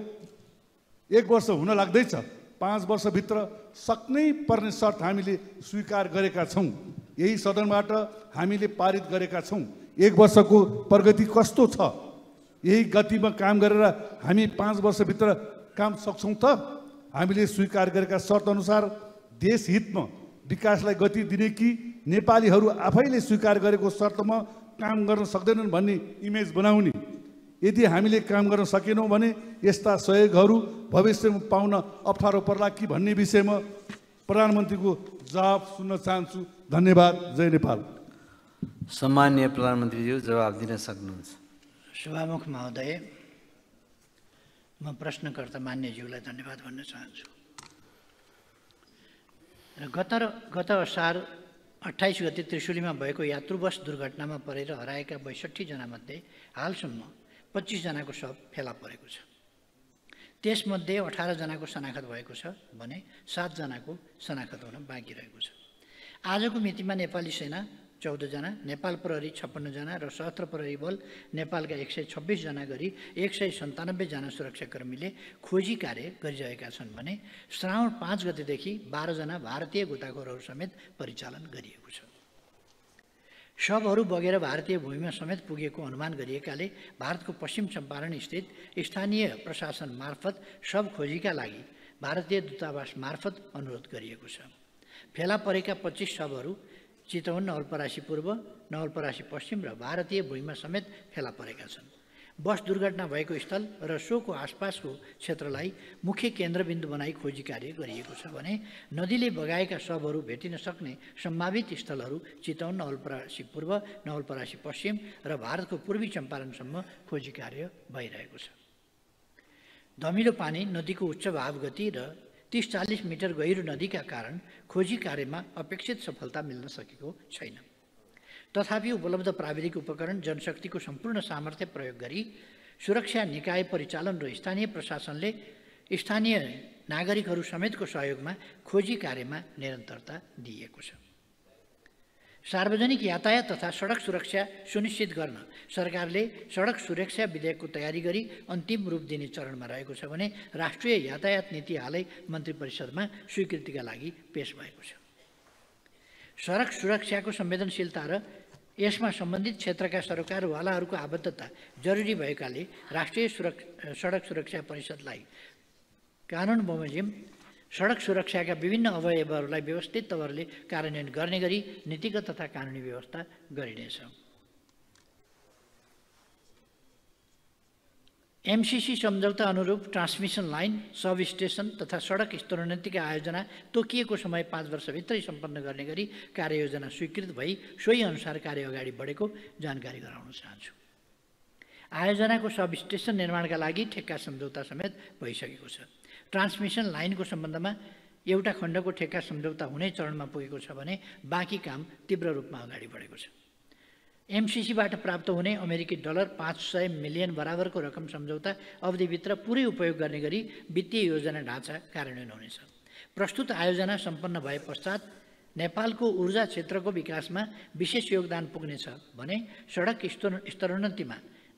एक वर्ष हुन लाग्दैछ, पाँच वर्षभित्र सक्नै पर्ने शर्त हामीले स्वीकार गरेका छौँ। यही सदनबाट हामीले पारित गरेका छौं। एक वर्ष को प्रगति कस्तो छ, यही गति में काम गरेर हामी पांच वर्ष भित्र काम सक्छौं त? हामीले स्वीकार गरेका शर्त अनुसार देश हित में विकासलाई गति दिने कि नेपालीहरू आफैले स्वीकार गरेको शर्तमा काम गर्न सक्दैनन् भन्ने इमेज बनाउने? यदि हामीले काम गर्न सकेनौं भने यस्ता सहयोगहरू भविष्यमा पाउन अप्ठ्यारो पर्ला कि भन्ने विषयमा प्रधानमन्त्रीको जवाफ सुन्न चाहन्छु। धन्यवाद। जय नेपाल। सम्माननीय प्रधानमन्त्रीज्यू जवाफ दिन सक्नुहुन्छ। सभामुख महोदय, म प्रश्नकर्ता मान्यज्यूलाई धन्यवाद भन्न चाहन्छु। गत गत साल अट्ठाइस गते त्रिशुली में यात्रु बस दुर्घटना में परेर हराएका बैसठी जना मध्ये हालसम्म पच्चीस जना को शव फेला परेको छ। त्यसमध्ये अठारह जना को शनाखत भएको छ भने सात जना को शनाखत हुन बाँकी रहेको छ। आजको मितिमा नेपाली सेना चौदह जना, नेपाल प्रहरी छप्पन्न जना र सशस्त्र प्रहरी बल नेपालका एक सौ छब्बीस जना गरी एक सौ सन्तानब्बे जना सुरक्षाकर्मीले खोजी कार्य गरिरहेका छन् भने श्रावण पाँच गतेदेखि बाह्र जना भारतीय गोताखोरहरू समेत परिचालन गरिएको छ। शवहरू बगेर भारतीय भूमिमा समेत पुगेको अनुमान गरिएकाले भारतको पश्चिम चम्पारण स्थित स्थानीय प्रशासन मार्फत शव खोजीका लागि भारतीय दूतावास मार्फत अनुरोध गरिएको छ। फेला परेका पच्चीस शवहरू चितवन, नवलपरासी पूर्व, नवलपरासी पश्चिम र भारतीय भूमिमा समेत फेला परेका छन्। बस दुर्घटना भएको स्थल र सोको आसपासको क्षेत्रलाई मुख्य केन्द्रबिन्दु बनाई खोजी कार्य गरिएको छ भने नदीले बगाएका शवहरू भेटिन सक्ने सम्भावित स्थलहरू चितवन, नवलपरासी पूर्व, नवलपरासी पश्चिम र भारतको पूर्वी चम्पारणसम्म खोजी कार्य भइरहेको छ। धमिलो पानी, नदीको उच्च भावगति र तीस चालीस मिटर गहिरो नदीका कारण खोजी कार्यमा अपेक्षित सफलता मिल्न सकेको छैन। तथापि उपलब्ध प्राविधिक उपकरण, जनशक्तिको सम्पूर्ण सामर्थ्य प्रयोग गरी सुरक्षा निकाय परिचालन र स्थानीय प्रशासनले स्थानीय नागरिकहरू समेतको सहयोगमा खोजी कार्यमा निरन्तरता दिएको छ। सार्वजनिक यातायात तथा सडक सुरक्षा सुनिश्चित गर्न सरकारले सडक सुरक्षा विधेयकको तयारी गरी अन्तिम रूप दिने चरणमा रहेको छ भने राष्ट्रिय यातायात नीति हालै मन्त्री परिषदमा स्वीकृतिका लागि पेश भएको छ। सडक सुरक्षाको संवेदनशीलता र यसमा सम्बन्धित क्षेत्रका सरकारवालाहरूको आबद्धता जरुरी भएकाले राष्ट्रिय सुरक्षा सडक सुरक्षा परिषदलाई कानुन बमोजिम सडक सुरक्षाका विभिन्न अवयवहरूलाई व्यवस्थित तवरले कार्यान्वयन गर्ने गरी नीतिगत तथा कानुनी व्यवस्था गरिनेछ। एमसीसी सम्झौता अनुरूप ट्रान्समिसन लाइन, सब स्टेशन तथा सडक स्तरोन्नतिका आयोजना तोकिएको समय पाँच वर्षभित्रै सम्पन्न गर्ने गरी कार्ययोजना स्वीकृत भई सोही अनुसार कार्य अगाडि बढेको जानकारी गराउन चाहन्छु। आयोजनाको सब स्टेशन निर्माणका लागि ठेक्का सम्झौता समेत भइसकेको छ। ट्रान्समिसन लाइनको सम्बन्धमा एउटा खण्डको ठेक्का सम्झौता हुने चरणमा पुगेको छ भने बाँकी काम तीव्र रूपमा अगाडि बढेको छ। एमसीसीबाट प्राप्त हुने अमेरिकी डलर पाँच सय मिलियन बराबरको रकम सम्झौता अवधिभित्र पुरै उपयोग गर्ने गरी वित्तीय योजना ढाँचा कार्यान्वयन हुनेछ। प्रस्तुत आयोजना सम्पन्न भए पश्चात नेपालको ऊर्जा क्षेत्रको विकासमा विशेष योगदान पुग्नेछ भने सडक स्तरोन्नतिमा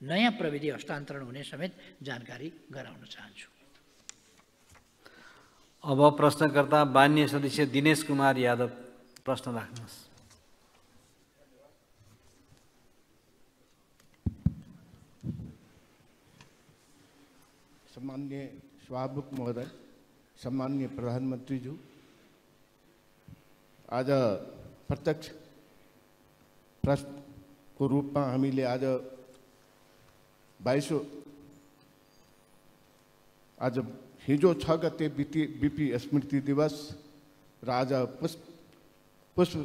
नयाँ प्रविधि हस्तान्तरण हुने समेत जानकारी गराउन चाहन्छु। अब प्रश्नकर्ता मान्य सदस्य दिनेश कुमार यादव प्रश्न राख्नुहोस्। सम्माननीय सभामुख महोदय, सम्माननीय प्रधानमन्त्रीज्यू, आज प्रत्यक्ष प्रश्नको रूपमा हामीले आज बाइसौं आज हिजो छ गते बीपी बीपी स्मृति दिवस र आज पुष्प पुष्प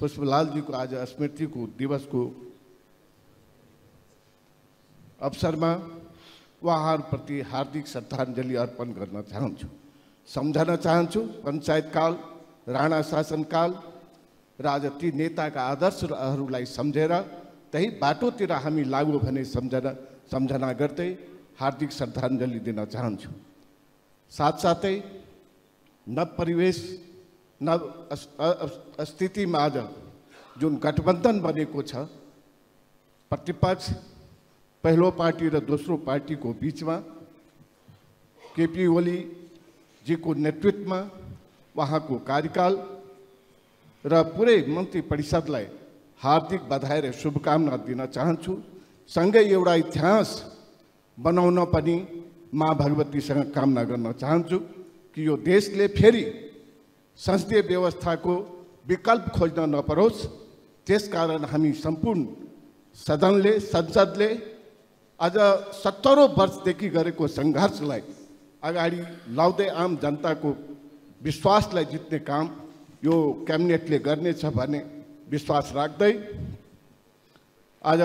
पुष्पलालजी को आज स्मृति को दिवस को अवसर में वहाँप्रति हार्दिक श्रद्धांजलि अर्पण करना चाहन्छु। सम्झना चाहन्छु पंचायत काल, राणा शासनकाल र आज ती नेता का आदर्शहरूलाई सम्झेर त्यही बाटोतिर हामी लाग्यो भने सम्झना सम्झना गर्दै हार्दिक श्रद्धांजलि दिन चाहन्छु। साथ साथै नव परिवेश नव स्थितिमा आज जुन गठबन्धन बनेको छ प्रतिपक्ष पहिलो पार्टी र दोस्रो पार्टीको बीचमा केपी ओलीजीको नेतृत्वमा उहाँको कार्यकाल र पूरे मंत्री परिषदलाई हार्दिक बधाई र शुभकामना दिन चाहन्छु। सँगै एउटा इतिहास बनाउन पनि माँ भगवतीसँग कामना गर्न चाहन्छु कि यो देशले फेरि संसदीय व्यवस्थाको विकल्प खोज्न नपरोस्। त्यसकारण हामी सम्पूर्ण सदनले संसदले आज सत्तरौं वर्षदेखि गरेको सङ्घर्षलाई अगाडि लाउँदै आम जनताको विश्वासलाई जित्ने काम यो क्याबिनेटले गर्नेछ भन्ने विश्वास राख्दै आज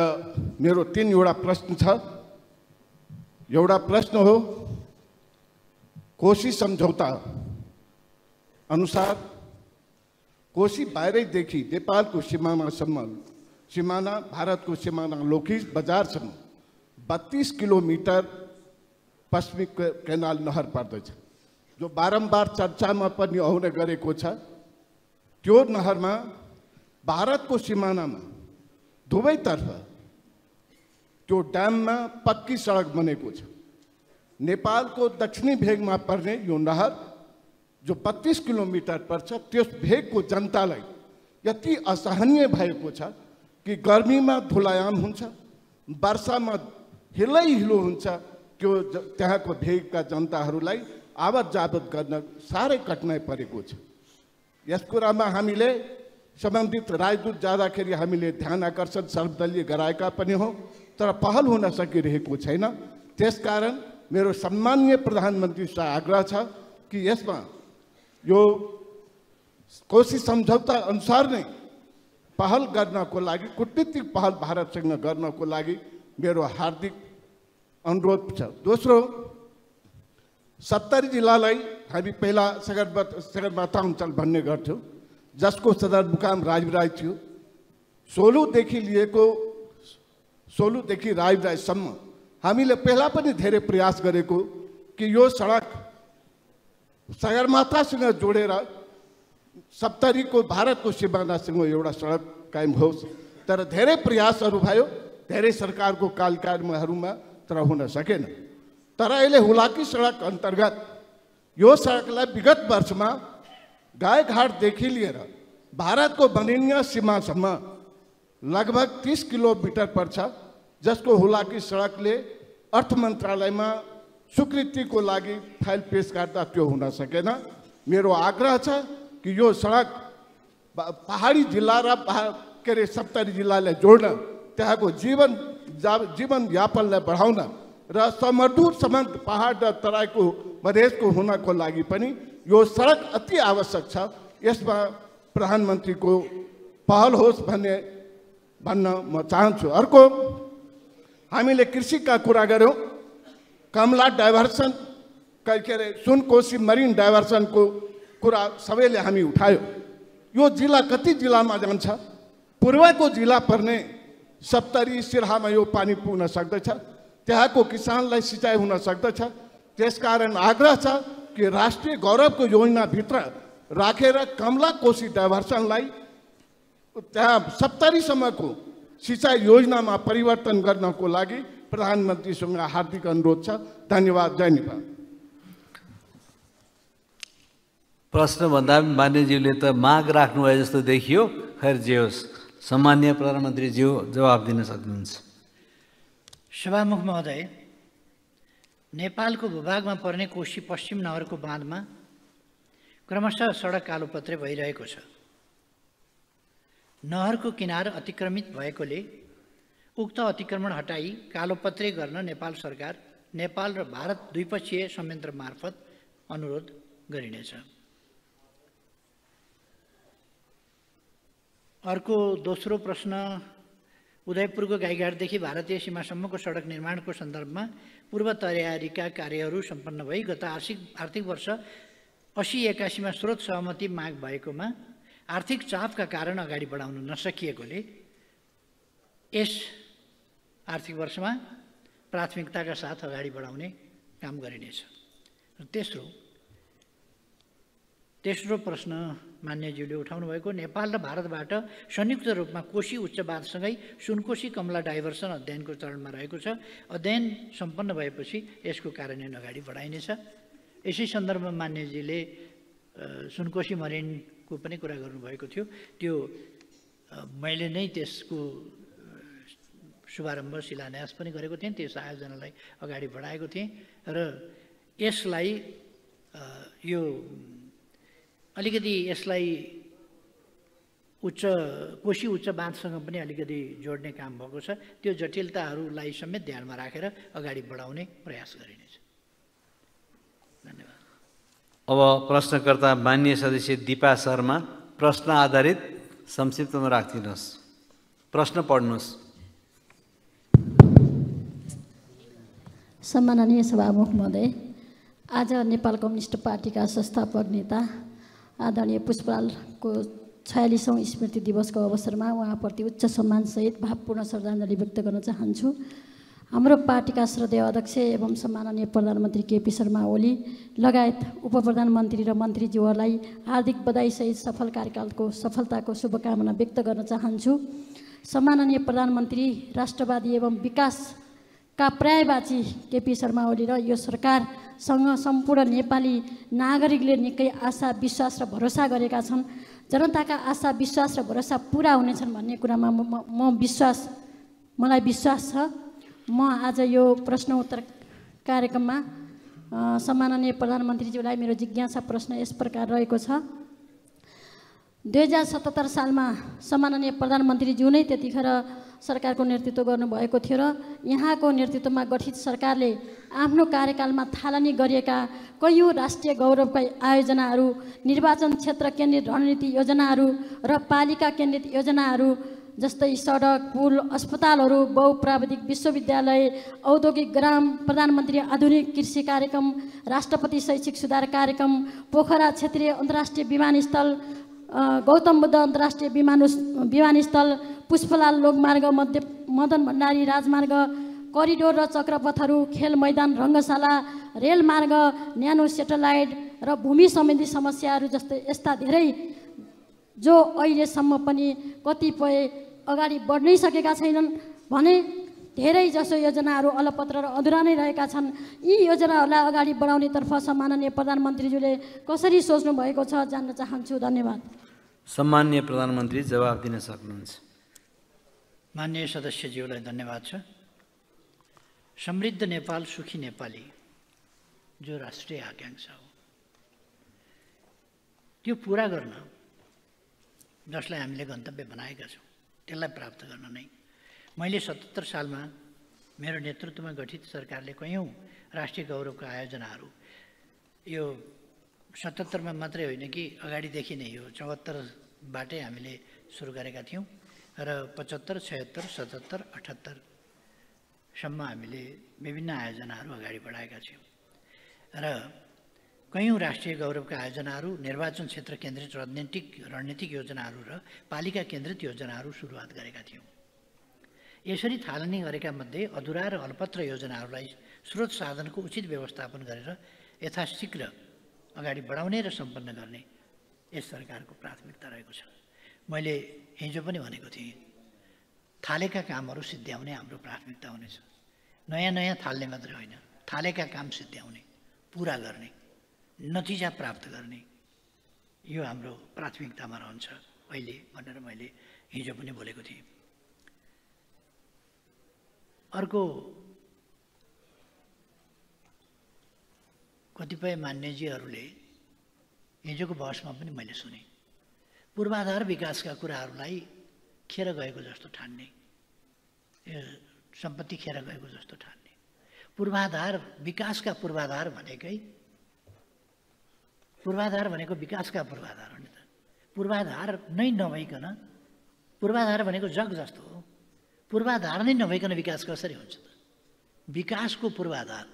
मेरो तीनवटा प्रश्न छ। एउटा प्रश्न हो कोशी सम्झौता अनुसार कोशी बाहिरैदेखि नेपालको सीमानासम्म सीमाना भारतको सीमाना लोकिस बजारसम्म बत्तीस किलोमीटर पश्चिमी कैनाल नहर पर्दछ, जो बारम्बार चर्चामा पनि आउने गरेको छ। त्यो नहरमा भारतको सीमानामा दुवैतर्फ त्यो ड्याममा पक्की सडक बनेको छ। नेपालको दक्षिणी भेगमा पर्ने यो नहर जो बत्तीस किलोमिटर पर्छ त्यस भेगको जनतालाई यति असहनीय भएको छ कि गर्मीमा धुलायाम हुन्छ, वर्षामा हिलै हिलो हुन्छ। त्यो त्यहाँको भेगका जनताहरूलाई आवत जावत गर्न साह्रै कठिनाइ परेको छ। यस कुरामा हामीले सम्बन्धित राजदूत जाँदाखेरि हामीले ध्यान आकर्षण सर्वदलीय गराएका पनि हौँ, तर पहल हुन सकिरहेको छैन। त्यसकारण मेरो सम्माननीय प्रधानमन्त्रीसँग आग्रह छ कि यसमा यो कोशी सम्झौता अनुसार नै पहल गर्नको लागि, कूटनीतिक पहल भारतसँग गर्नको लागि मेरो हार्दिक अनुरोध छ। दोस्रो, सप्तरी जिल्लालाई हामी पहिला सगरबत सगरमाथा अञ्चल भन्ने गर्थ्यौँ, जसको सदरमुकाम राजबिराज थियो। सोलुदेखि लिएको सोलुदेखि राजबिराजसम्म हामीले पहिला पनि धेरै प्रयास गरेको कि यो सडक सगरमाथासँग जोडेर सप्तरीको भारतको सीमानासँग एउटा सडक कायम होस्, तर धेरै प्रयासहरू भयो धेरै सरकारको कार्यकालहरूमा, तर हुन सकेन। तर अहिले हुलाकी सडक अन्तर्गत यो सडकलाई विगत वर्षमा गाईघाटदेखि लिएर भारतको बनिन्या सीमासम्म लगभग तीस किलोमिटर पर्छ, जसको हुलाकी सडकले अर्थ मन्त्रालयमा स्वीकृतिको लागि फाइल पेस गर्दा त्यो हुन सकेन। मेरो आग्रह छ कि यो सडक पहाडी जिल्ला र के अरे सप्तरी जिल्लालाई जोड्न, त्यहाँको जीवन जीवनयापनलाई बढाउन र समदूर सम्बन्ध पहाड र तराईको मधेसको हुनको लागि पनि यो सडक अति आवश्यक छ। यसमा प्रधानमन्त्रीको पहल होस् भन्ने भन्न म चाहन्छु। अर्को, हामीले कृषिका कुरा गऱ्यौँ। कमला डाइभर्सन के अरे सुनकोशी मरिन डाइभर्सनको कुरा सबैले हामी उठायो। यो जिल्ला कति जिल्लामा जान्छ? पूर्वको जिल्ला पर्ने सप्तरी सिरहामा यो पानी पुग्न सक्दछ, त्यहाँको किसानलाई सिँचाइ हुन सक्दछ। त्यसकारण आग्रह छ कि राष्ट्रिय गौरवको योजनाभित्र राखेर कमला कोशी डाइभर्सनलाई त्यहाँ सप्तरीसम्मको सिँचाइ योजनामा परिवर्तन गर्नको लागि प्रधानमन्त्रीसँग हार्दिक अनुरोध छ। धन्यवाद। जय नेपाल। प्रश्न भन्दा पनि मान्यज्यूले त माग राख्नुभयो जस्तो देखियो। खैर, जे होस्, सम्माननीय प्रधानमन्त्रीज्यू जवाब दिन सक्नुहुन्छ। सभामुख महोदय, नेपालको भूभागमा पर्ने कोशी पश्चिम नहरको बाँधमा क्रमशः सडक कालोपत्रे भइरहेको छ। नहरको किनार अतिक्रमित भएकोले उक्त अतिक्रमण हटाई कालोपत्रे गर्न नेपाल सरकार, नेपाल र भारत द्विपक्षीय संयन्त्र मार्फत अनुरोध गरिनेछ। अर्को दोस्रो प्रश्न, उदयपुरको गाईघाटदेखि भारतीय सीमासम्मको सडक निर्माणको सन्दर्भमा पूर्व तयारीका कार्यहरू सम्पन्न भई गत आर्थिक आर्थिक वर्ष असी एकासीमा स्रोत सहमति माग भएकोमा आर्थिक चापका कारण अगाडि बढाउन नसकिएकोले यस आर्थिक वर्षमा प्राथमिकताका साथ अगाडि बढाउने काम गरिनेछ। र तेस्रो तेस्रो प्रश्न मान्यज्यूले उठाउनु भएको, नेपाल र भारतबाट संयुक्त रूपमा कोशी उच्च बाँधसँगै सुनकोशी कमला डाइभर्सन अध्ययनको चरणमा रहेको छ। अध्ययन सम्पन्न भएपछि यसको कार्यान्वयन अगाडि बढाइनेछ। यसै सन्दर्भमा मान्यज्यूले सुनकोशी मरिनको को पनि कुरा गर्नुभएको थियो, त्यो मैले नै त्यसको शुभारम्भ शिलान्यास पनि गरेको थिएँ, त्यस आयोजनालाई अगाडि बढाएको थिएँ र यसलाई यो अलिकति यसलाई उच्च कोशी उच्च बाँधसँग पनि अलिकति जोड्ने काम भएको छ। त्यो जटिलताहरूलाई समेत ध्यानमा राखेर अगाडि बढाउने प्रयास गरिनेछ। धन्यवाद। अब प्रश्नकर्ता मान्य सदस्य दीपा शर्मा, प्रश्न आधारित संक्षिप्तमा राखिदिनुहोस्, प्रश्न पढ्नुहोस्। सम्माननीय सभामुख महोदय, आज नेपाल कम्युनिस्ट पार्टीका संस्थापक नेता आदरणीय पुष्पलालको छयालिसौँ स्मृति दिवसको अवसरमा उहाँप्रति उच्च सम्मानसहित भावपूर्ण श्रद्धाञ्जली व्यक्त गर्न चाहन्छु। हाम्रो पार्टीका श्रद्धेय अध्यक्ष एवं सम्माननीय प्रधानमन्त्री केपी शर्मा ओली लगायत उपप्रधानमन्त्री र मन्त्रीज्यूहरूलाई हार्दिक बधाईसहित सफल कार्यकालको सफलताको शुभकामना व्यक्त गर्न चाहन्छु। सम्माननीय प्रधानमन्त्री राष्ट्रवादी एवं विकासका पर्यायवाची केपी शर्मा ओली र यो सरकारसँग सम्पूर्ण नेपाली नागरिकले निकै आशा, विश्वास र भरोसा गरेका छन्। जनताका आशा, विश्वास र भरोसा पुरा हुनेछन् भन्ने कुरामा म विश्वास मलाई विश्वास छ। म आज यो प्रश्नोत्तर कार्यक्रममा सम्माननीय प्रधानमन्त्रीज्यूलाई मेरो जिज्ञासा प्रश्न यस प्रकार रहेको छ। दुई हजार सतहत्तर सालमा सम्माननीय प्रधानमन्त्रीज्यू नै त्यतिखेर सरकारको नेतृत्व गर्नुभएको थियो र यहाँको नेतृत्वमा गठित सरकारले आफ्नो कार्यकालमा थालनी गरिएका कयौँ राष्ट्रिय गौरवका आयोजनाहरू, निर्वाचन क्षेत्र केन्द्रित रणनीति योजनाहरू र पालिका केन्द्रित योजनाहरू जस्तै सडक, पुल, अस्पतालहरू, बहुप्राविधिक विश्वविद्यालय, औद्योगिक ग्राम, प्रधानमन्त्री आधुनिक कृषि कार्यक्रम, राष्ट्रपति शैक्षिक सुधार कार्यक्रम, पोखरा क्षेत्रीय अन्तर्राष्ट्रिय विमानस्थल, गौतम बुद्ध अन्तर्राष्ट्रिय विमानस विमानस्थल पुष्पलाल लोकमार्ग, मध्य मदन भण्डारी राजमार्ग, करिडोर र चक्रपथहरू, खेल मैदान, रङ्गशाला, रेलमार्ग, न्यानो सेटेलाइट र भूमि सम्बन्धी समस्याहरू जस्तै यस्ता धेरै जो अहिलेसम्म पनि कतिपय अगाडि बढ्नै सकेका छैनन् भने धेरै जसो योजनाहरू अलपत्र र अधुरा नै रहेका छन्। यी योजनाहरूलाई अगाडि बढाउनेतर्फ सम्माननीय प्रधानमन्त्रीज्यूले कसरी सोच्नु भएको छ जान्न चाहन्छु। धन्यवाद। सम्माननीय प्रधानमन्त्री जवाफ दिन सक्नुहुन्छ। माननीय सदस्यज्यूलाई धन्यवाद छ। समृद्ध नेपाल, सुखी नेपाली जो राष्ट्रिय आकाङ्क्षा हो त्यो पुरा गर्न, जसलाई हामीले गन्तव्य बनाएका छौँ, त्यसलाई प्राप्त गर्न नै मैले सतहत्तर सालमा मेरो नेतृत्वमा गठित सरकारले कयौँ राष्ट्रिय गौरवका आयोजनाहरू, यो सतहत्तरमा मात्रै होइन कि अगाडिदेखि नै यो चौहत्तरबाटै हामीले सुरु गरेका थियौँ र पचहत्तर, छयत्तर, सतहत्तर, अठहत्तरसम्म हामीले विभिन्न आयोजनाहरू अगाडि बढाएका थियौँ र कयौँ राष्ट्रिय गौरवका आयोजनाहरू, निर्वाचन क्षेत्र केन्द्रित रणनीतिक रणनीतिक योजनाहरू र पालिका केन्द्रित योजनाहरू सुरुवात गरेका थियौँ। यसरी थालनी गरेका मध्ये अधुरा र अल्पत्र योजनाहरूलाई स्रोत साधनको उचित व्यवस्थापन गरेर यथाशीघ्र अगाडि बढाउने र सम्पन्न गर्ने यस सरकारको प्राथमिकता रहेको छ। मैले हिजो पनि भनेको थिएँ, थालेका कामहरू सिद्ध्याउने हाम्रो प्राथमिकता हुनेछ। नयाँ नयाँ थाल्ने मात्रै होइन, थालेका काम सिद्ध्याउने, पुरा गर्ने, नतिजा प्राप्त गर्ने, यो हाम्रो प्राथमिकतामा रहन्छ अहिले भनेर मैले हिजो पनि बोलेको थिएँ। अर्को कतिपय मान्यजीहरूले हिजोको बहसमा पनि मैले सुने पूर्वाधार विकासका कुराहरूलाई खेर गएको जस्तो ठान्ने, सम्पत्ति खेर गएको जस्तो ठान्ने। पूर्वाधार विकासका पूर्वाधार भनेकै पूर्वाधार भनेको विकासका पूर्वाधार हो नि त। पूर्वाधार नै नभइकन, पूर्वाधार भनेको जग जस्तो हो, पूर्वाधार नै नभइकन विकास कसरी हुन्छ त? विकासको पूर्वाधार,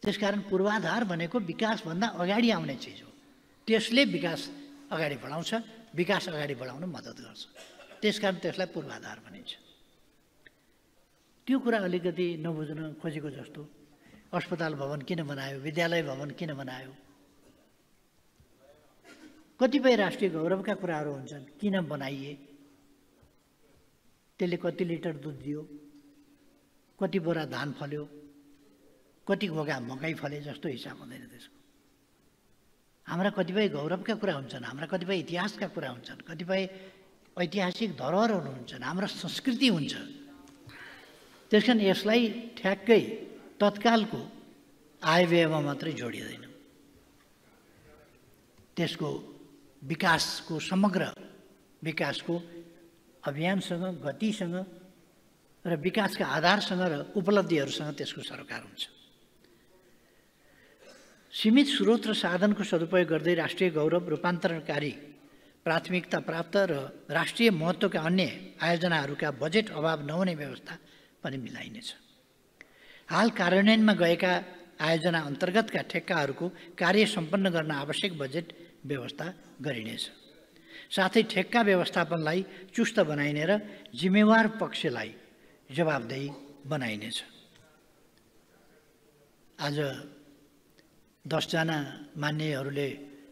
त्यसकारण पूर्वाधार भनेको विकासभन्दा अगाडि आउने चिज हो, त्यसले विकास अगाडि बढाउँछ, विकास अगाडि बढाउन मद्दत गर्छ, त्यसकारण त्यसलाई पूर्वाधार भनिन्छ। त्यो कुरा अलिकति नबुझ्न खोजेको जस्तो। अस्पताल भवन किन बनायो, विद्यालय भवन किन बनायो, कतिपय राष्ट्रिय गौरवका कुराहरू हुन्छन्, किन बनाइए, त्यसले कति लिटर दुध दियो, कति बोरा धान फल्यो, कति घोगा मकै फले जस्तो हिसाब हुँदैन त्यसको। हाम्रा कतिपय गौरवका कुरा हुन्छन्, हाम्रा कतिपय इतिहासका कुरा हुन्छन्, कतिपय ऐतिहासिक धरोहरहरू हुन्छन्, हाम्रो संस्कृति हुन्छ। त्यस कारण यसलाई ठ्याक्कै तत्कालको आयव्ययमा मात्रै जोडिँदैन, त्यसको विकासको समग्र विकासको अभियानसँग, गतिसँग र विकासका आधारसँग र उपलब्धिहरूसँग त्यसको सरकार हुन्छ। सीमित स्रोत र साधनको सदुपयोग गर्दै राष्ट्रिय गौरव, रूपान्तरणकारी प्राथमिकता प्राप्त र राष्ट्रिय महत्त्वका अन्य आयोजनाहरूका बजेट अभाव नहुने व्यवस्था पनि मिलाइनेछ। हाल कार्यान्वयनमा गएका आयोजना अन्तर्गतका ठेक्काहरूको कार्य सम्पन्न गर्न आवश्यक बजेट व्यवस्था गरिनेछ। साथै ठेक्का व्यवस्थापनलाई चुस्त बनाइने र जिम्मेवार पक्षलाई जवाबदेही बनाइनेछ। आज दसजना मान्यहरूले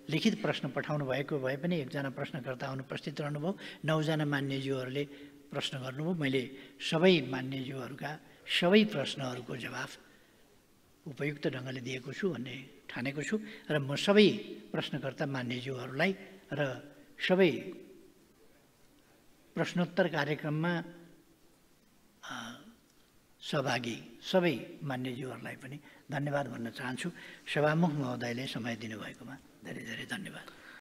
लिखित प्रश्न पठाउनु भएको भए पनि एकजना प्रश्नकर्ता अनुपस्थित रहनुभयो। नौजना मान्यज्यूहरूले प्रश्न गर्नुभयो। मैले सबै मान्यज्यूहरूका सबै प्रश्नहरूको जवाफ उपयुक्त ढङ्गले दिएको छु भन्ने ठानेको छु र म सबै प्रश्नकर्ता मान्यज्यूहरूलाई र सबै प्रश्नोत्तर कार्यक्रममा सहभागी सबै मान्यज्यूहरूलाई पनि धन्यवाद भन्न चाहन्छु। सभामुख महोदयले समय दिनुभएकोमा धेरै धेरै धन्यवाद।